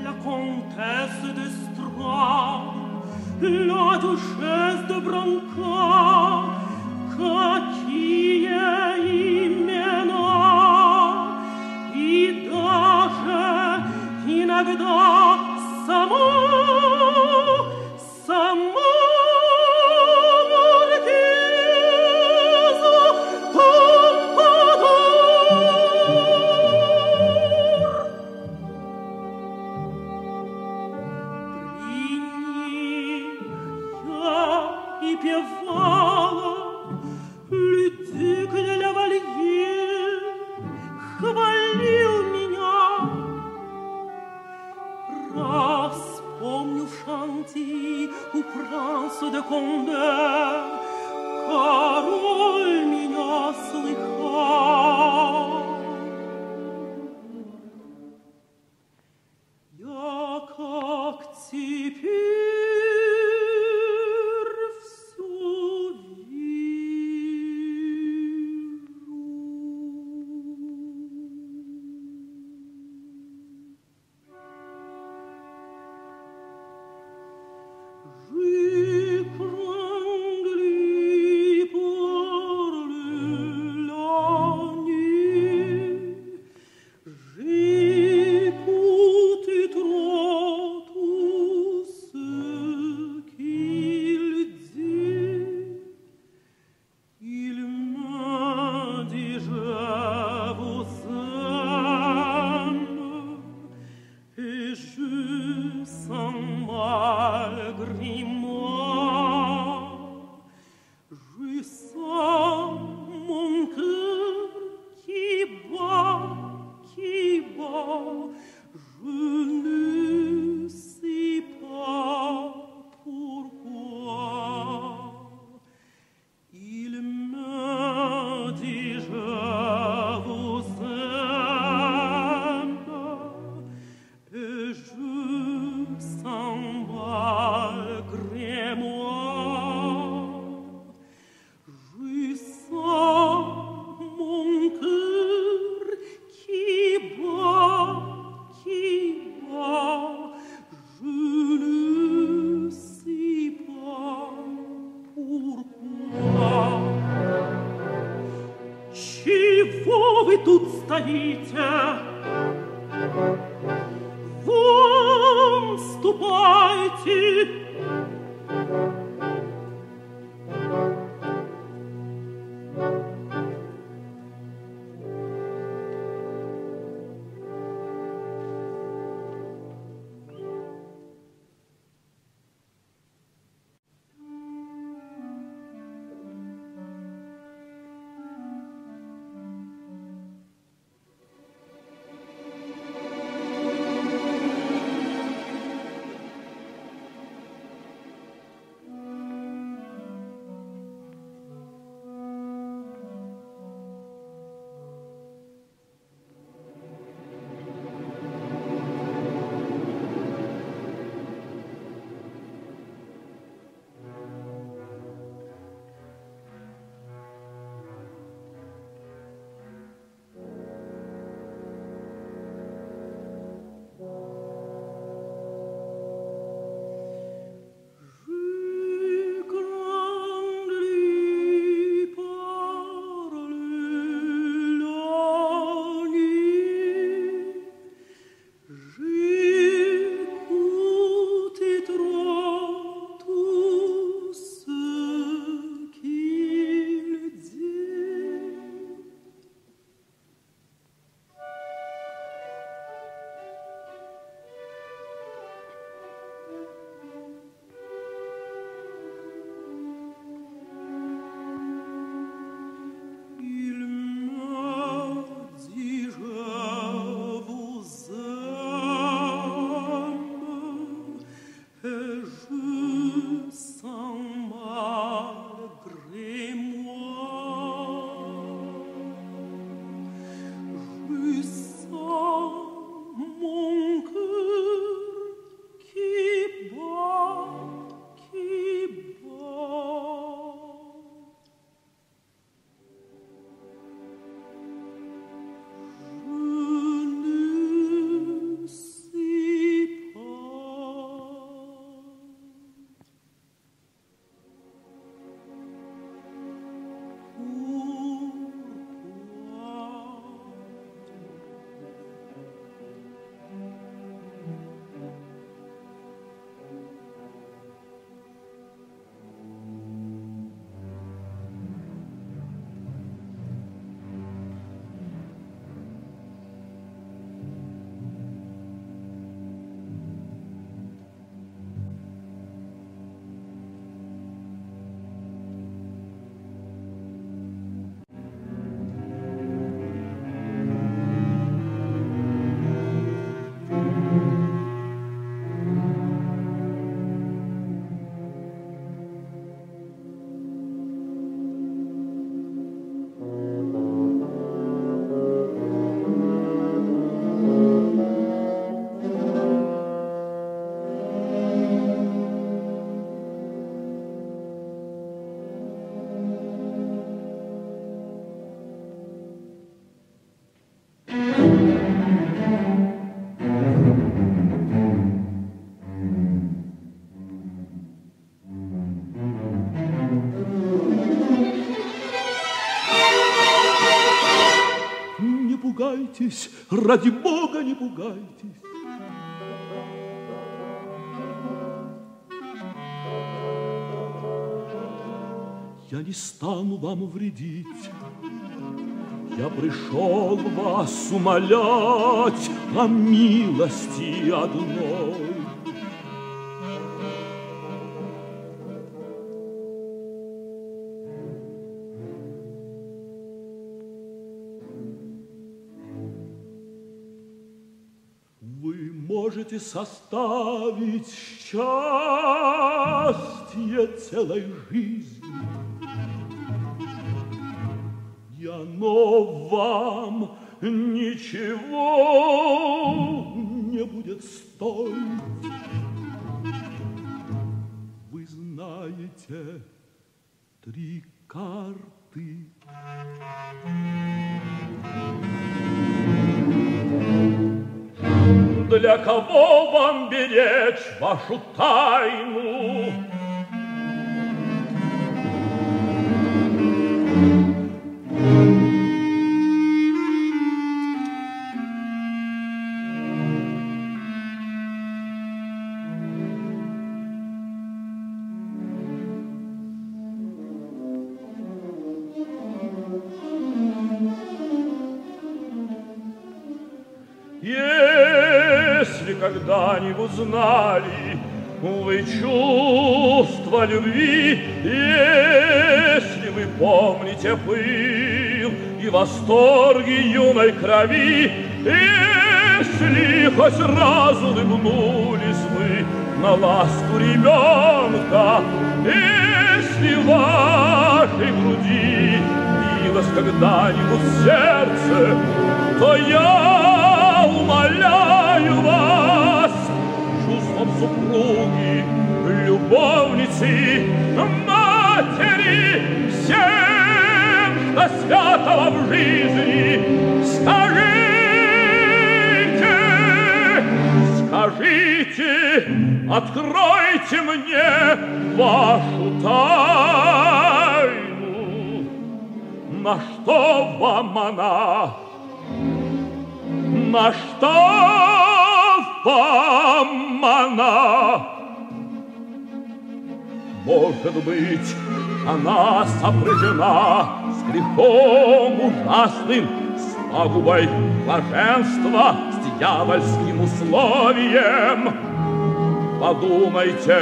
La comtesse de Strauss на душе с добронка, какие имена, и даже иногда само, само. Король меня слыхал. Я как теперь все вижу. Вон ступайте, пугайтесь, ради Бога не пугайтесь. Я не стану вам вредить, я пришел вас умолять о милости одной. Вы можете составить счастье целой жизни, и оно вам ничего не будет стоить. Вы знаете три карты. Для кого вам беречь вашу тайну? Когда-нибудь знали вы чувство любви, если вы помните пыл и восторги юной крови, если хоть раз улыбнулись вы на ласку ребенка, если в вашей груди билось когда-нибудь сердце, то я умоляю вас, супруги, любовницы, матери, всем, что святого в жизни, скажите, скажите, откройте мне вашу тайну. На что вам она? На что? Она, может быть, она сопряжена с грехом ужасным, с пагубой блаженства, с дьявольским условием. Подумайте,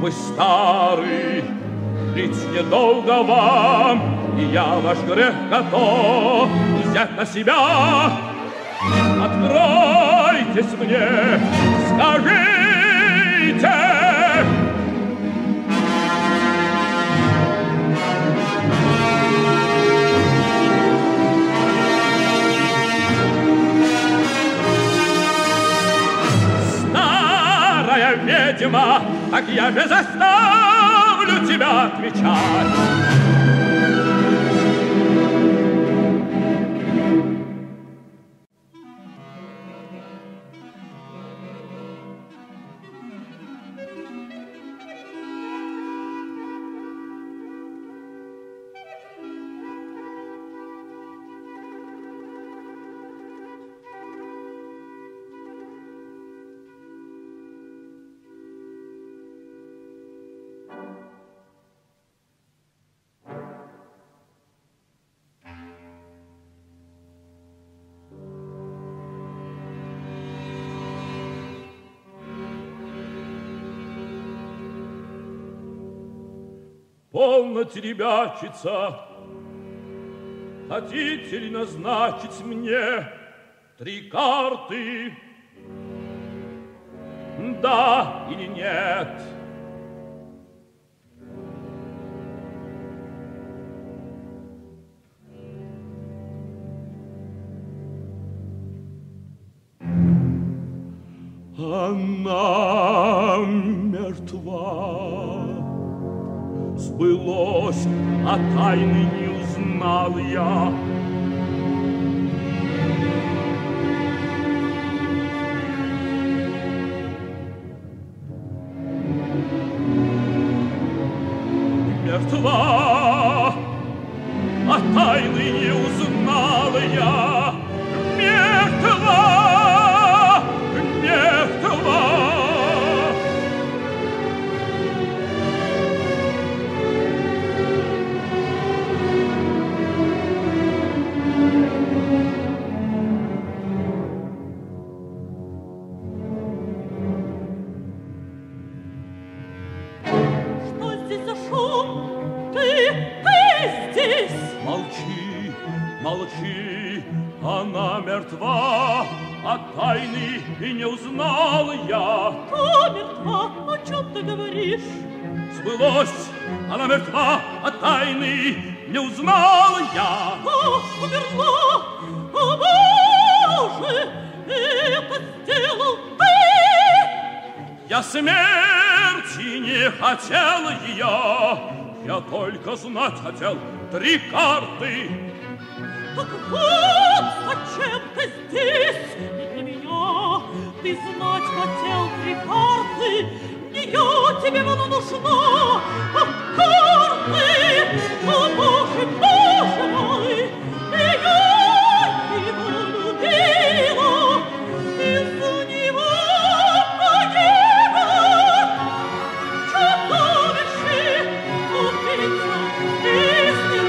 вы стары, жить недолго вам, и я ваш грех готов взять на себя. Открой мне, скажите, старая ведьма, так я же заставлю тебя отвечать. Полноте, ребячица, хотите ли назначить мне три карты? Да или нет? Она мертва. Сбылось, а тайны не узнал я. Мертва, а тайны не узнала я. Мертва, мертва. Молчи, она мертва, а тайны и не узнал я. Кто мертва? О чем ты говоришь? Сбылось, она мертва, а тайны не узнал я. О, умерла! О, Боже! Это сделал ты! Я смерти не хотел ее, я только знать хотел три карты. Так вот, зачем ты здесь? Не для меня. Ты знать хотел три карты. Нее тебе было нужно. А карты, о боже, боже мой, ее его любила. Из-за него погибла. Чудовище, убийца, истин.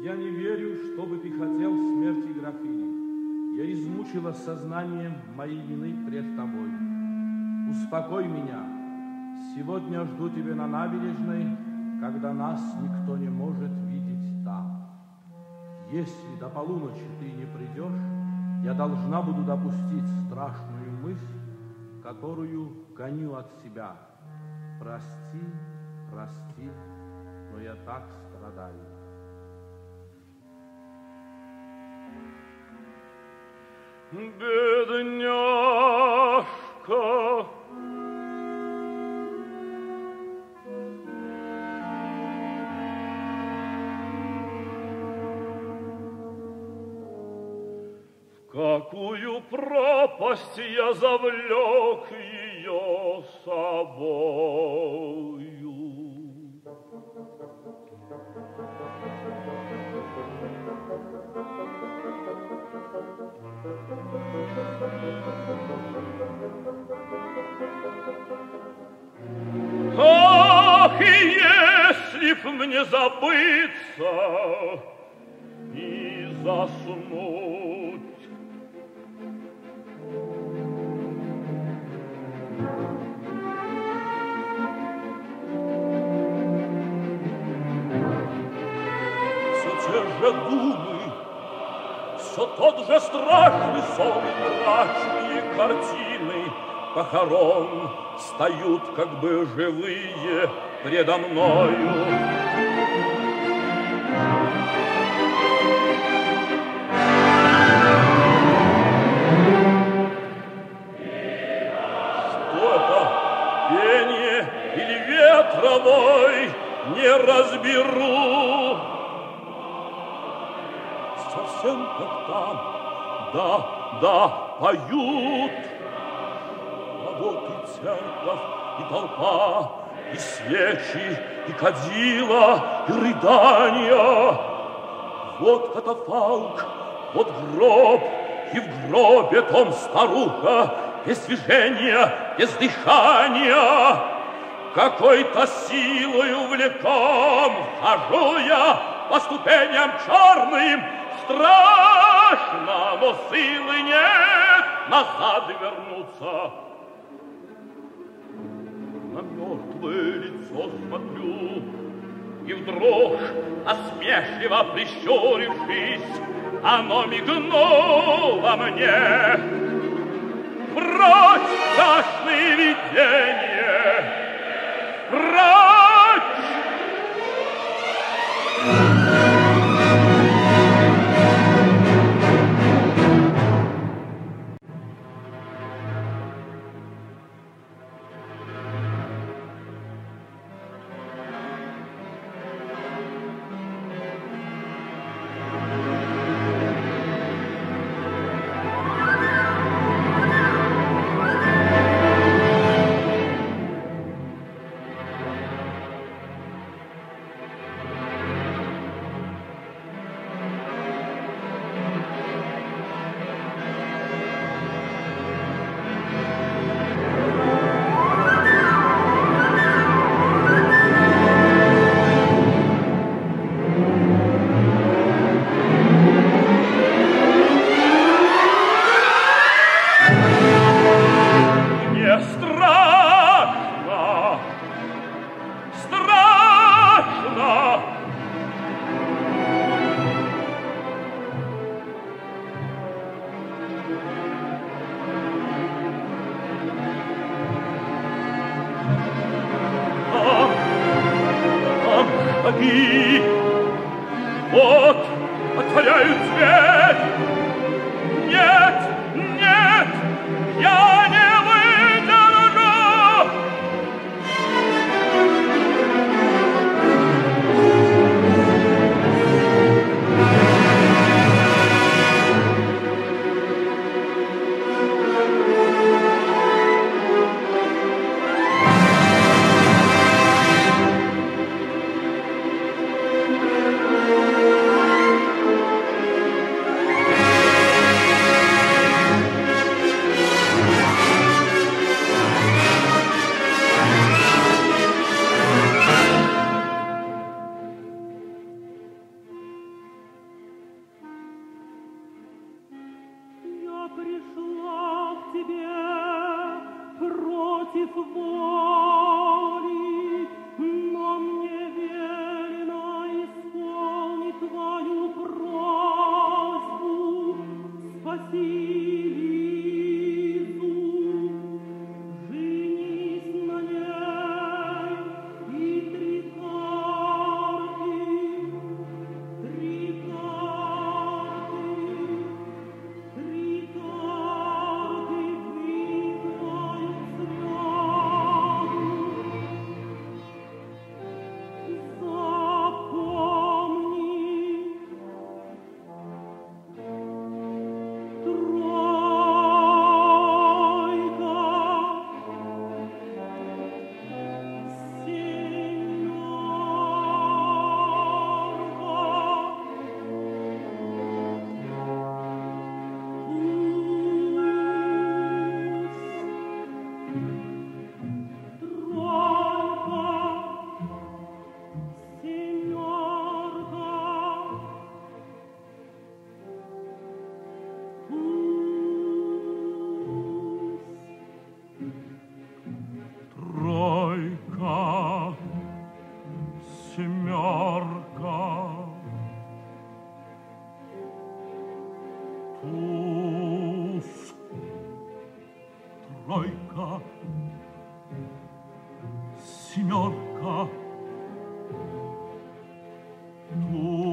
Я не верю, чтобы ты хотел смерти графини. Я измучила сознание моей вины пред тобой. Успокой меня. Сегодня жду тебя на набережной, когда нас никто не может видеть там. Если до полуночи ты не придешь, я должна буду допустить страшную мысль, которую гоню от себя. Прости, прости, но я так страдаю. Бедняжка! Какую пропасть я завлек ее собою. Ах, если б мне забыться и заснуть. Все те же думы, все тот же страшный сон, мрачные картины похорон встают как бы живые предо мною. Что это? Пение или ветровой? Не разберу. Совсем как там, да, да, поют. А вот и церковь, и толпа, и свечи, и кадила, и рыдания. Вот катафалк, вот гроб, и в гробе том старуха, без движения, без дыхания. Какой-то силой увлеком хожу я по ступеням черным. Страшно, но силы нет назад вернуться. На мертвое лицо смотрю, и вдруг, осмешливо прищурившись, оно мигнуло мне. Прочь страшные видения! Прочь! Тройка, семерка, туз.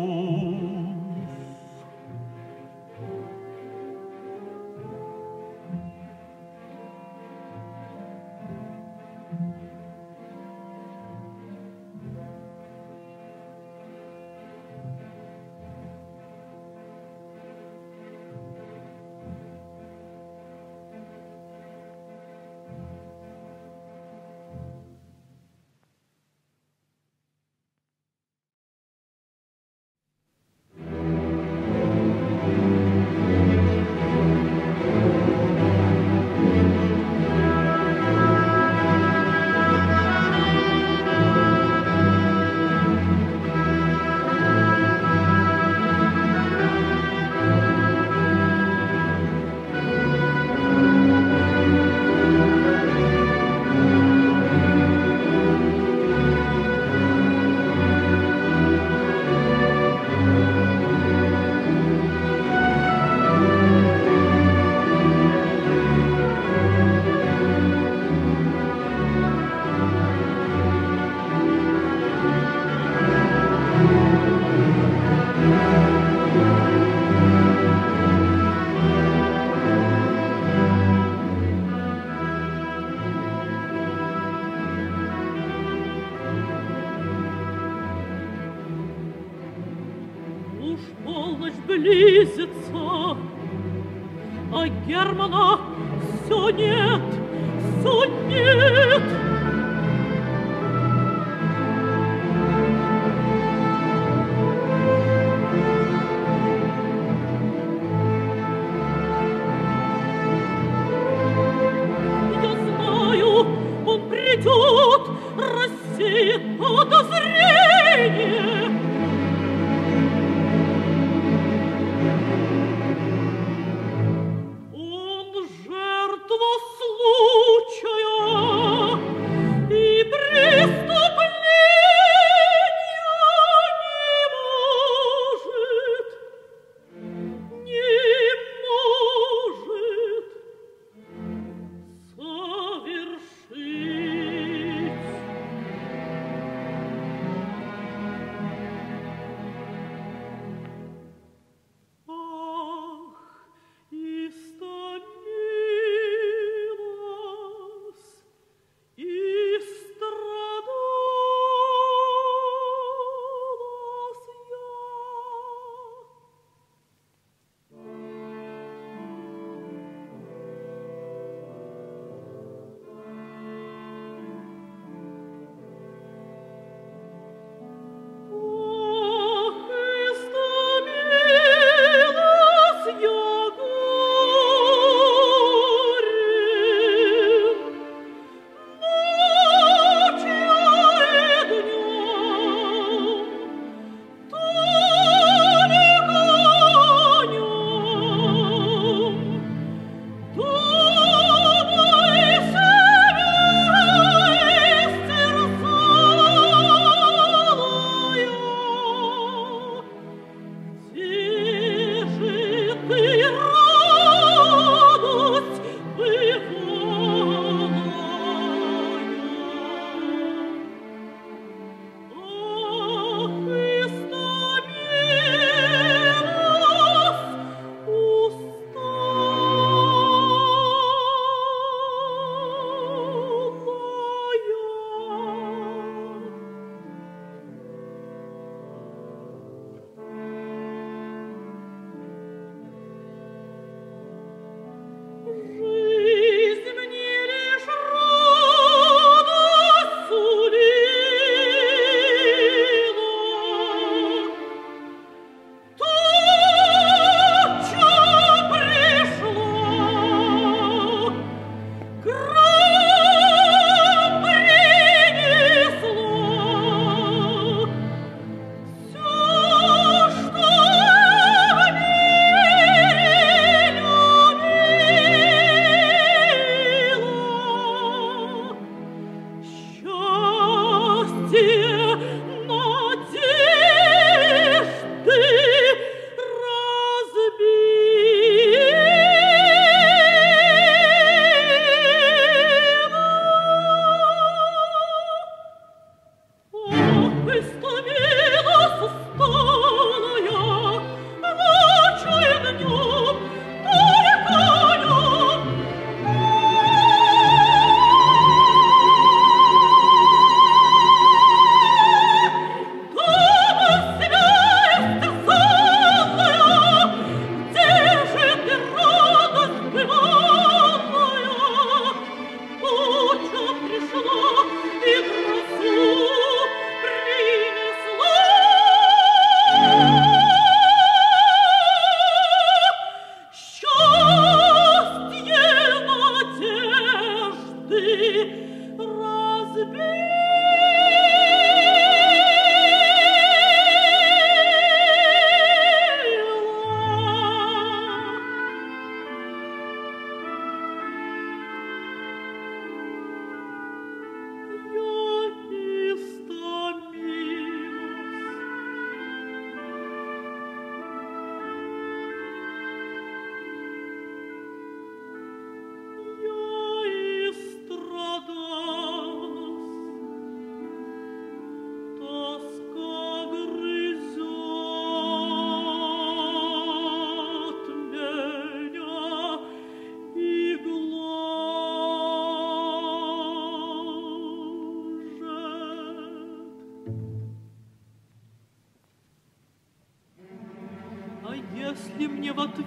Если мне в ответ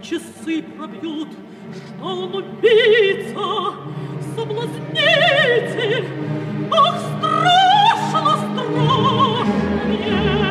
часы пробьют, что он убийца, соблазнитель, ах, страшно, страшно мне!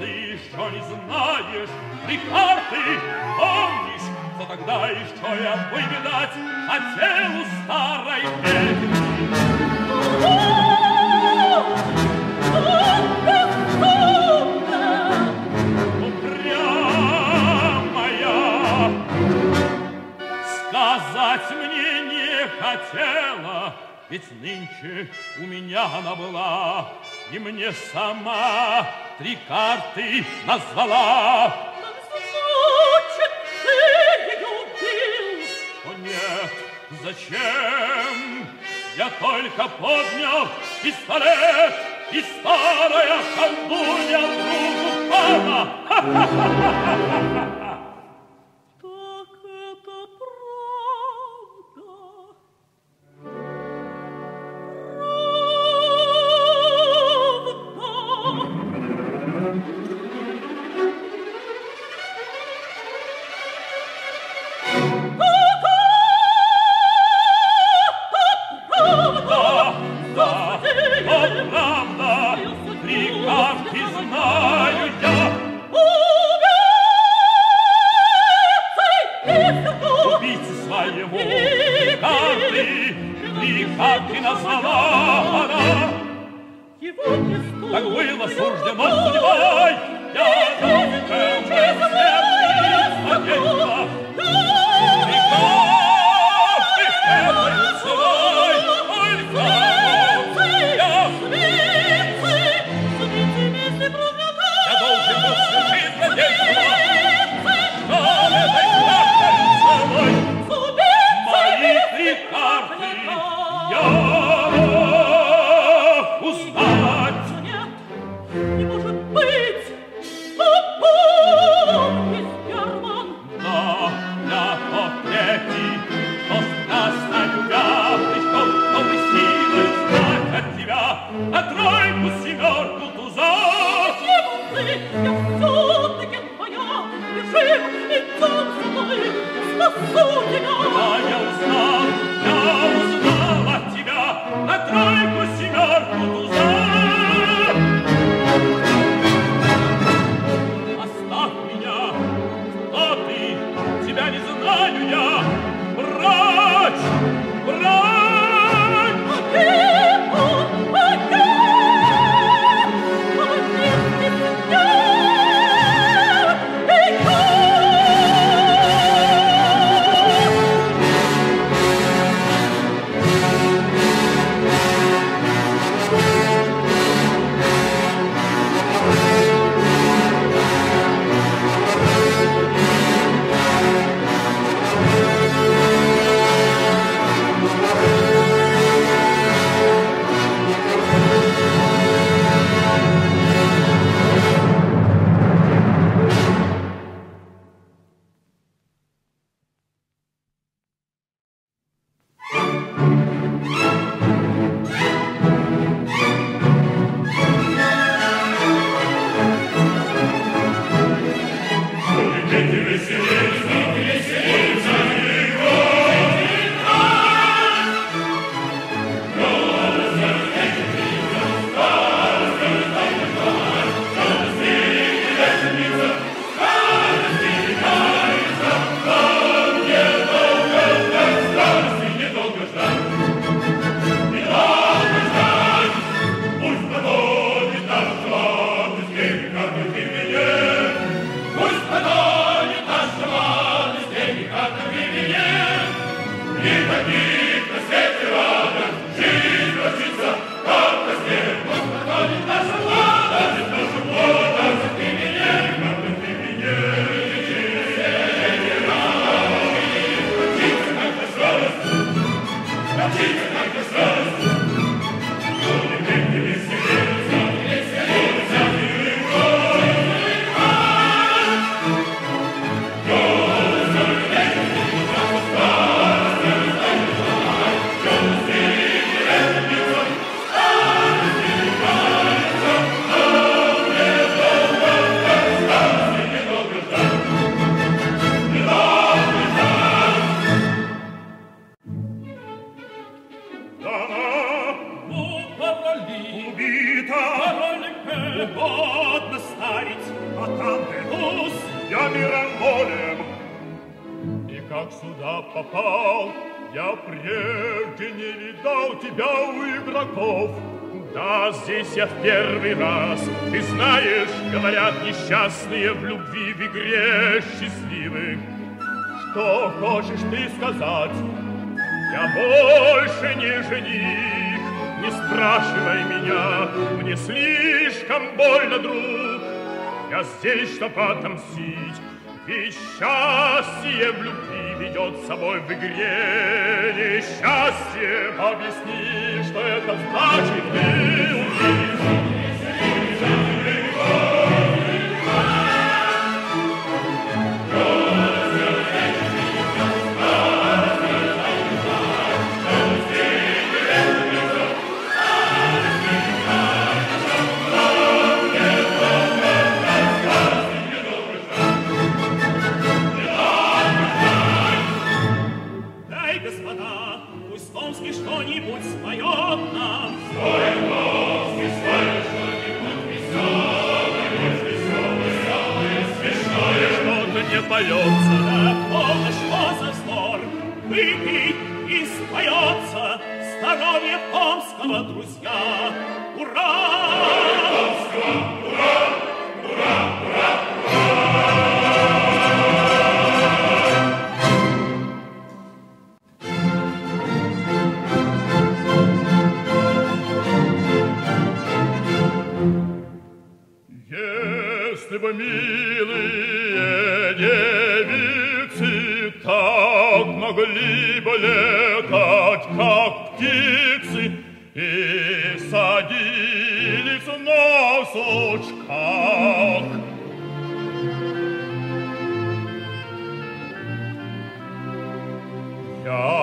ты що не знаешь, ты карты помнишь, то тогда еще я выбедать хотел у старой ведьмы. Упрямая, сказать мне не хотела, ведь нынче у меня она была, и мне сама три карты назвала. Значит, ты ее убил? О нет, зачем? Я только поднял пистолет, и старая колдунья вдруг упала. Come on. как сюда попал, я прежде не видал тебя у игроков. Да, здесь я в первый раз. Ты знаешь, говорят несчастные в любви, в игре счастливых. Что хочешь ты сказать? Я больше не жених. Не спрашивай меня, мне слишком больно, друг. Я здесь, чтобы отомстить. Ведь счастье в любви ведет с собой в игре несчастье. Объясни, что это значит, ты увидишь. Поется, да полно, что за вздор, выпить и споется здоровье Томского, друзья. Ура! Томского, ура! Ура! Ура! Ура! Если бы, милые девицы, так могли бы летать, как птицы, и садились на сучках. Я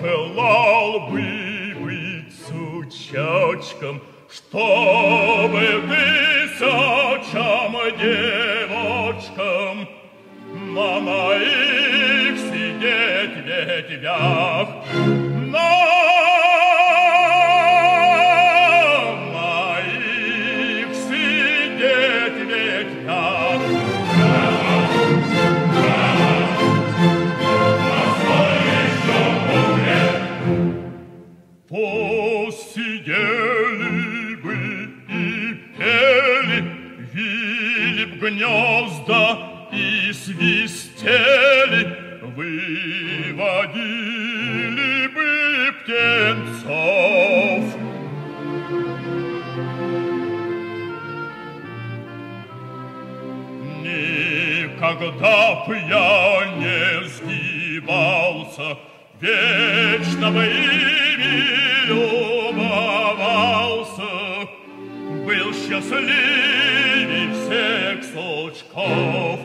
желал бы быть сучочком, чтобы тысячам девочкам на моих сидеть ветвях, на моих сидеть ветвях. Посидели бы и пели, вили б гнезда и свистели, выводили бы птенцов. Никогда бы я не сгибался, вечно бы ими любовался, был счастливей всех сучков.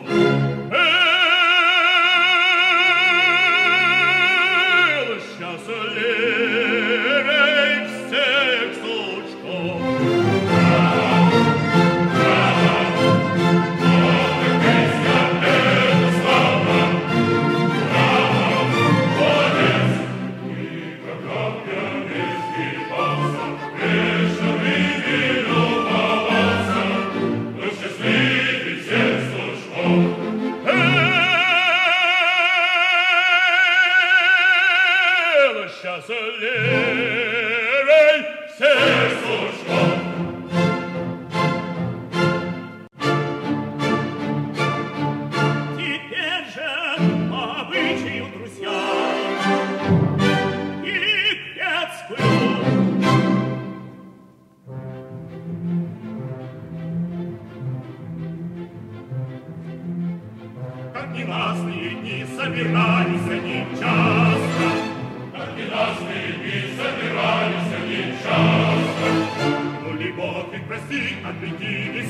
Отведи, не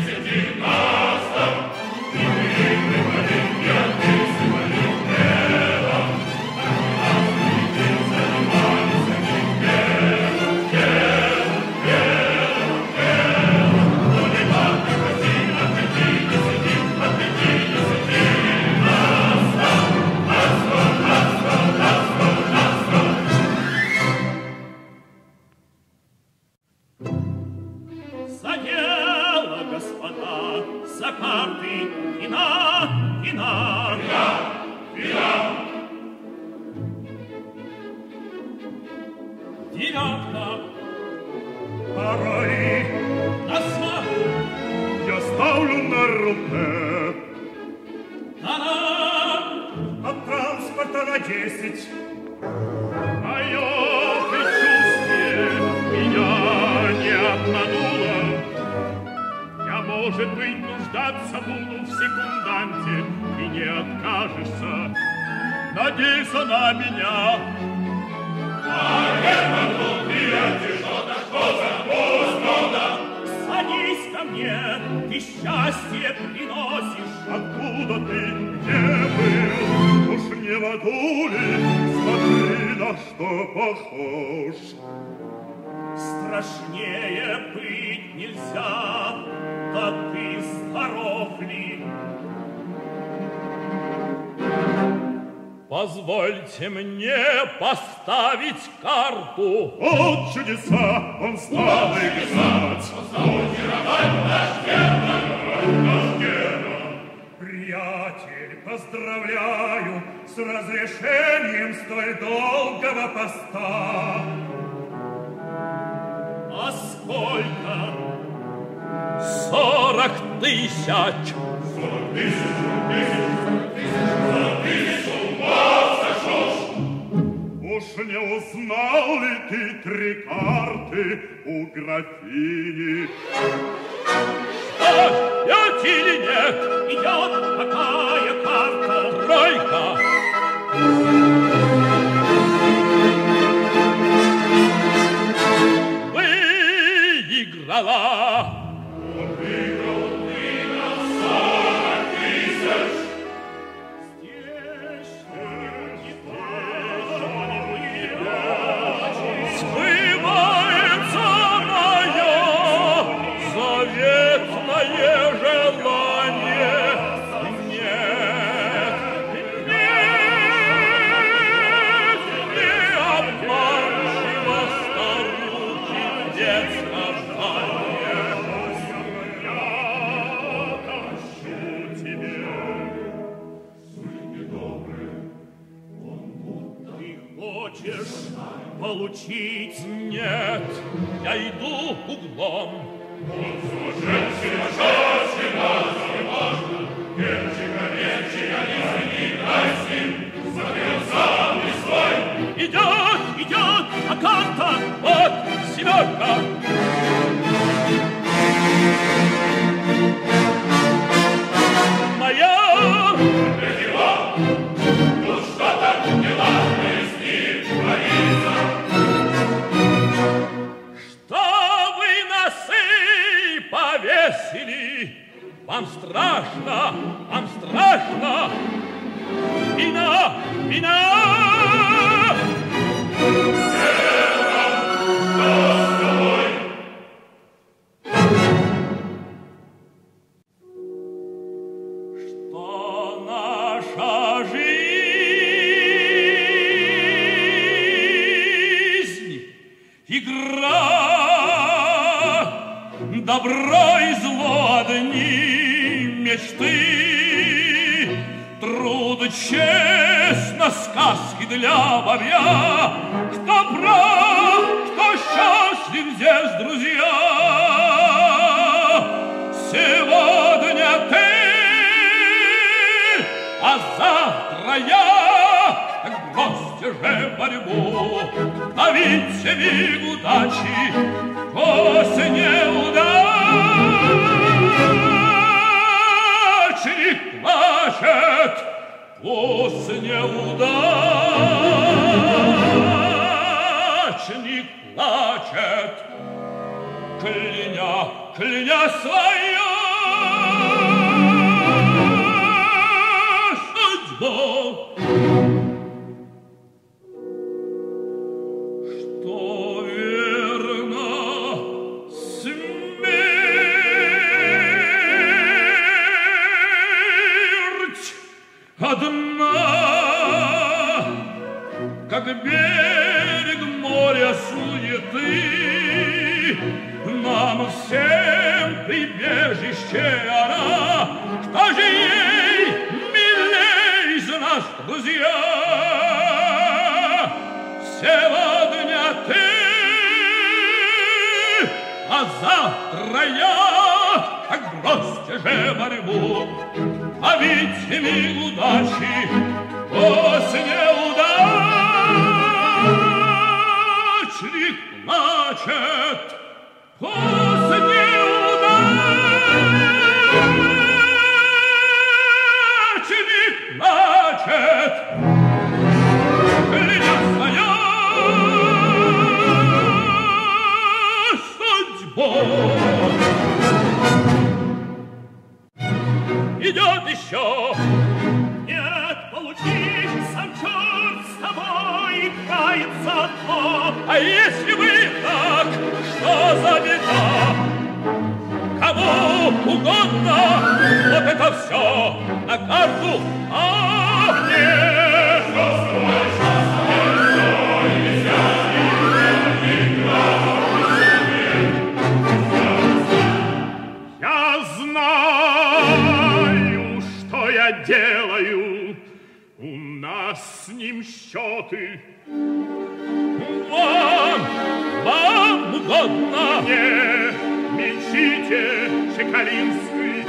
сиди, нас там, не выигрывай. Позвольте мне поставить карту. Вот чудеса, он стал играть. Позвольте ровать наш герой, наш герой. Приятель, поздравляю с разрешением столь долгого поста. А сколько? Сорок тысяч. Сорок тысяч, сорок тысяч, сорок тысяч, сорок тысяч. Уж не узнал ли ты три карты у графини? Что, идет или нет? Идет какая карта? Тройка! Выиграла! Он выиграл, выиграл сорок тысяч! Получить нет, я иду углом. Он сумасшедший, сумасшедший, нас не важно. Верчика, верчика, не сыграй с ним, смотрел сам не свой. Идет, идет, а карта, вот семерка. Моя! Это дела, ну что-то неладное с ним творится. Вам страшно, вам страшно! Вина, вина! Что наша жизнь? Игра, добро и зло одни. Мечты, труд, честно, сказки для бабья. Кто прав, кто счастлив здесь, друзья. Сегодня ты, а завтра я. Так бросьте же борьбу, давите миг удачи, косе неудач. Плачет, пусть неудачник плачет, кляня, кляня свою судьбу. Одна, как берег моря суеты, нам всем прибежище она, кто же ей мешает? друзья, сегодня ты, а завтра я, как бросьте же борьбу, а ведь ими удачи, после удачник плачет, после удачник плачет, клянусь судьбой. Идет еще. Нет, получи, сам черт с тобой, кается дно. А если бы так, что за беда? Кому угодно, вот это все на карту, а мне что делаю, у нас с ним счеты. Вам, вам угодно, не мельчите, Чекалинский.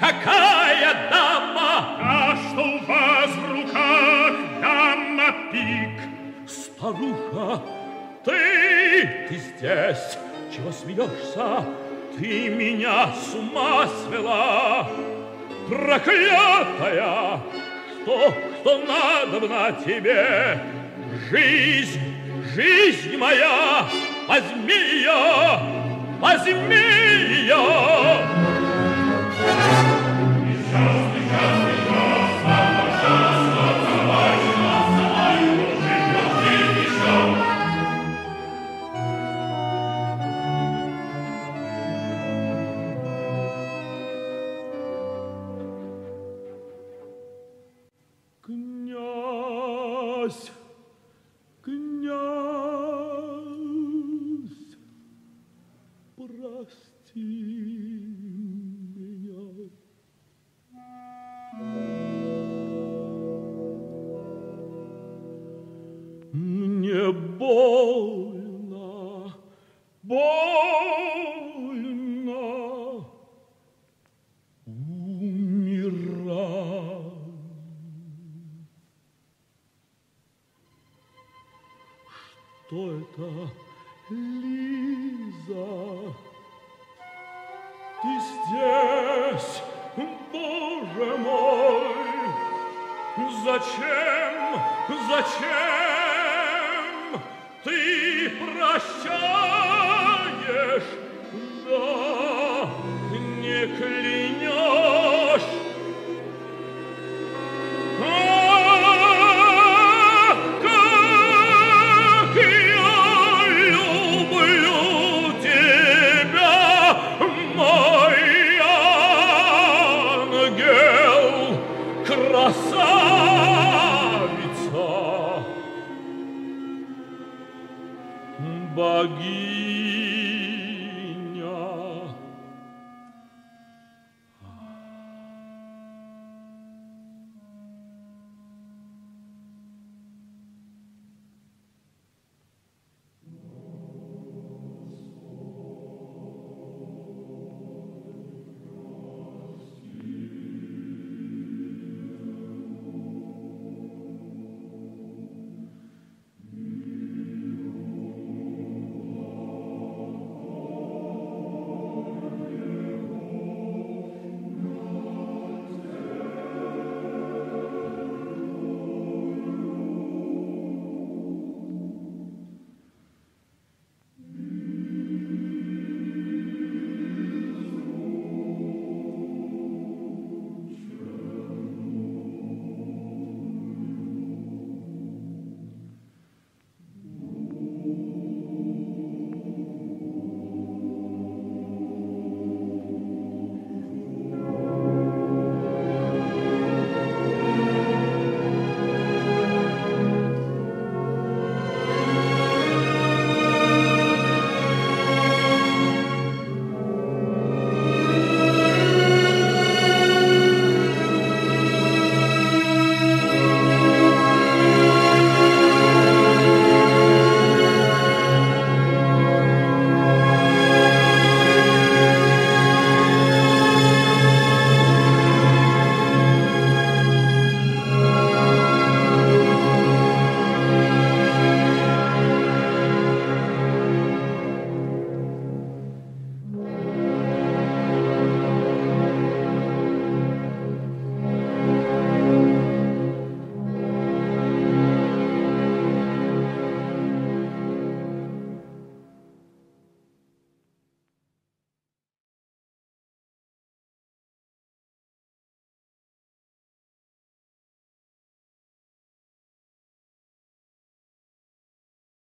Какая дама? А что у вас в руках, дама пик? Старуха, ты, ты здесь? Чего смеешься? Ты меня с ума свела, проклятая! Что, что надобно тебе? Жизнь, жизнь моя, возьми ее, возьми ее! Князь, князь, прости. Мне больно, больно умирать. Что это, Лиза? Ты здесь, Боже мой? Зачем, зачем? Ты прощаешь, да не клянись.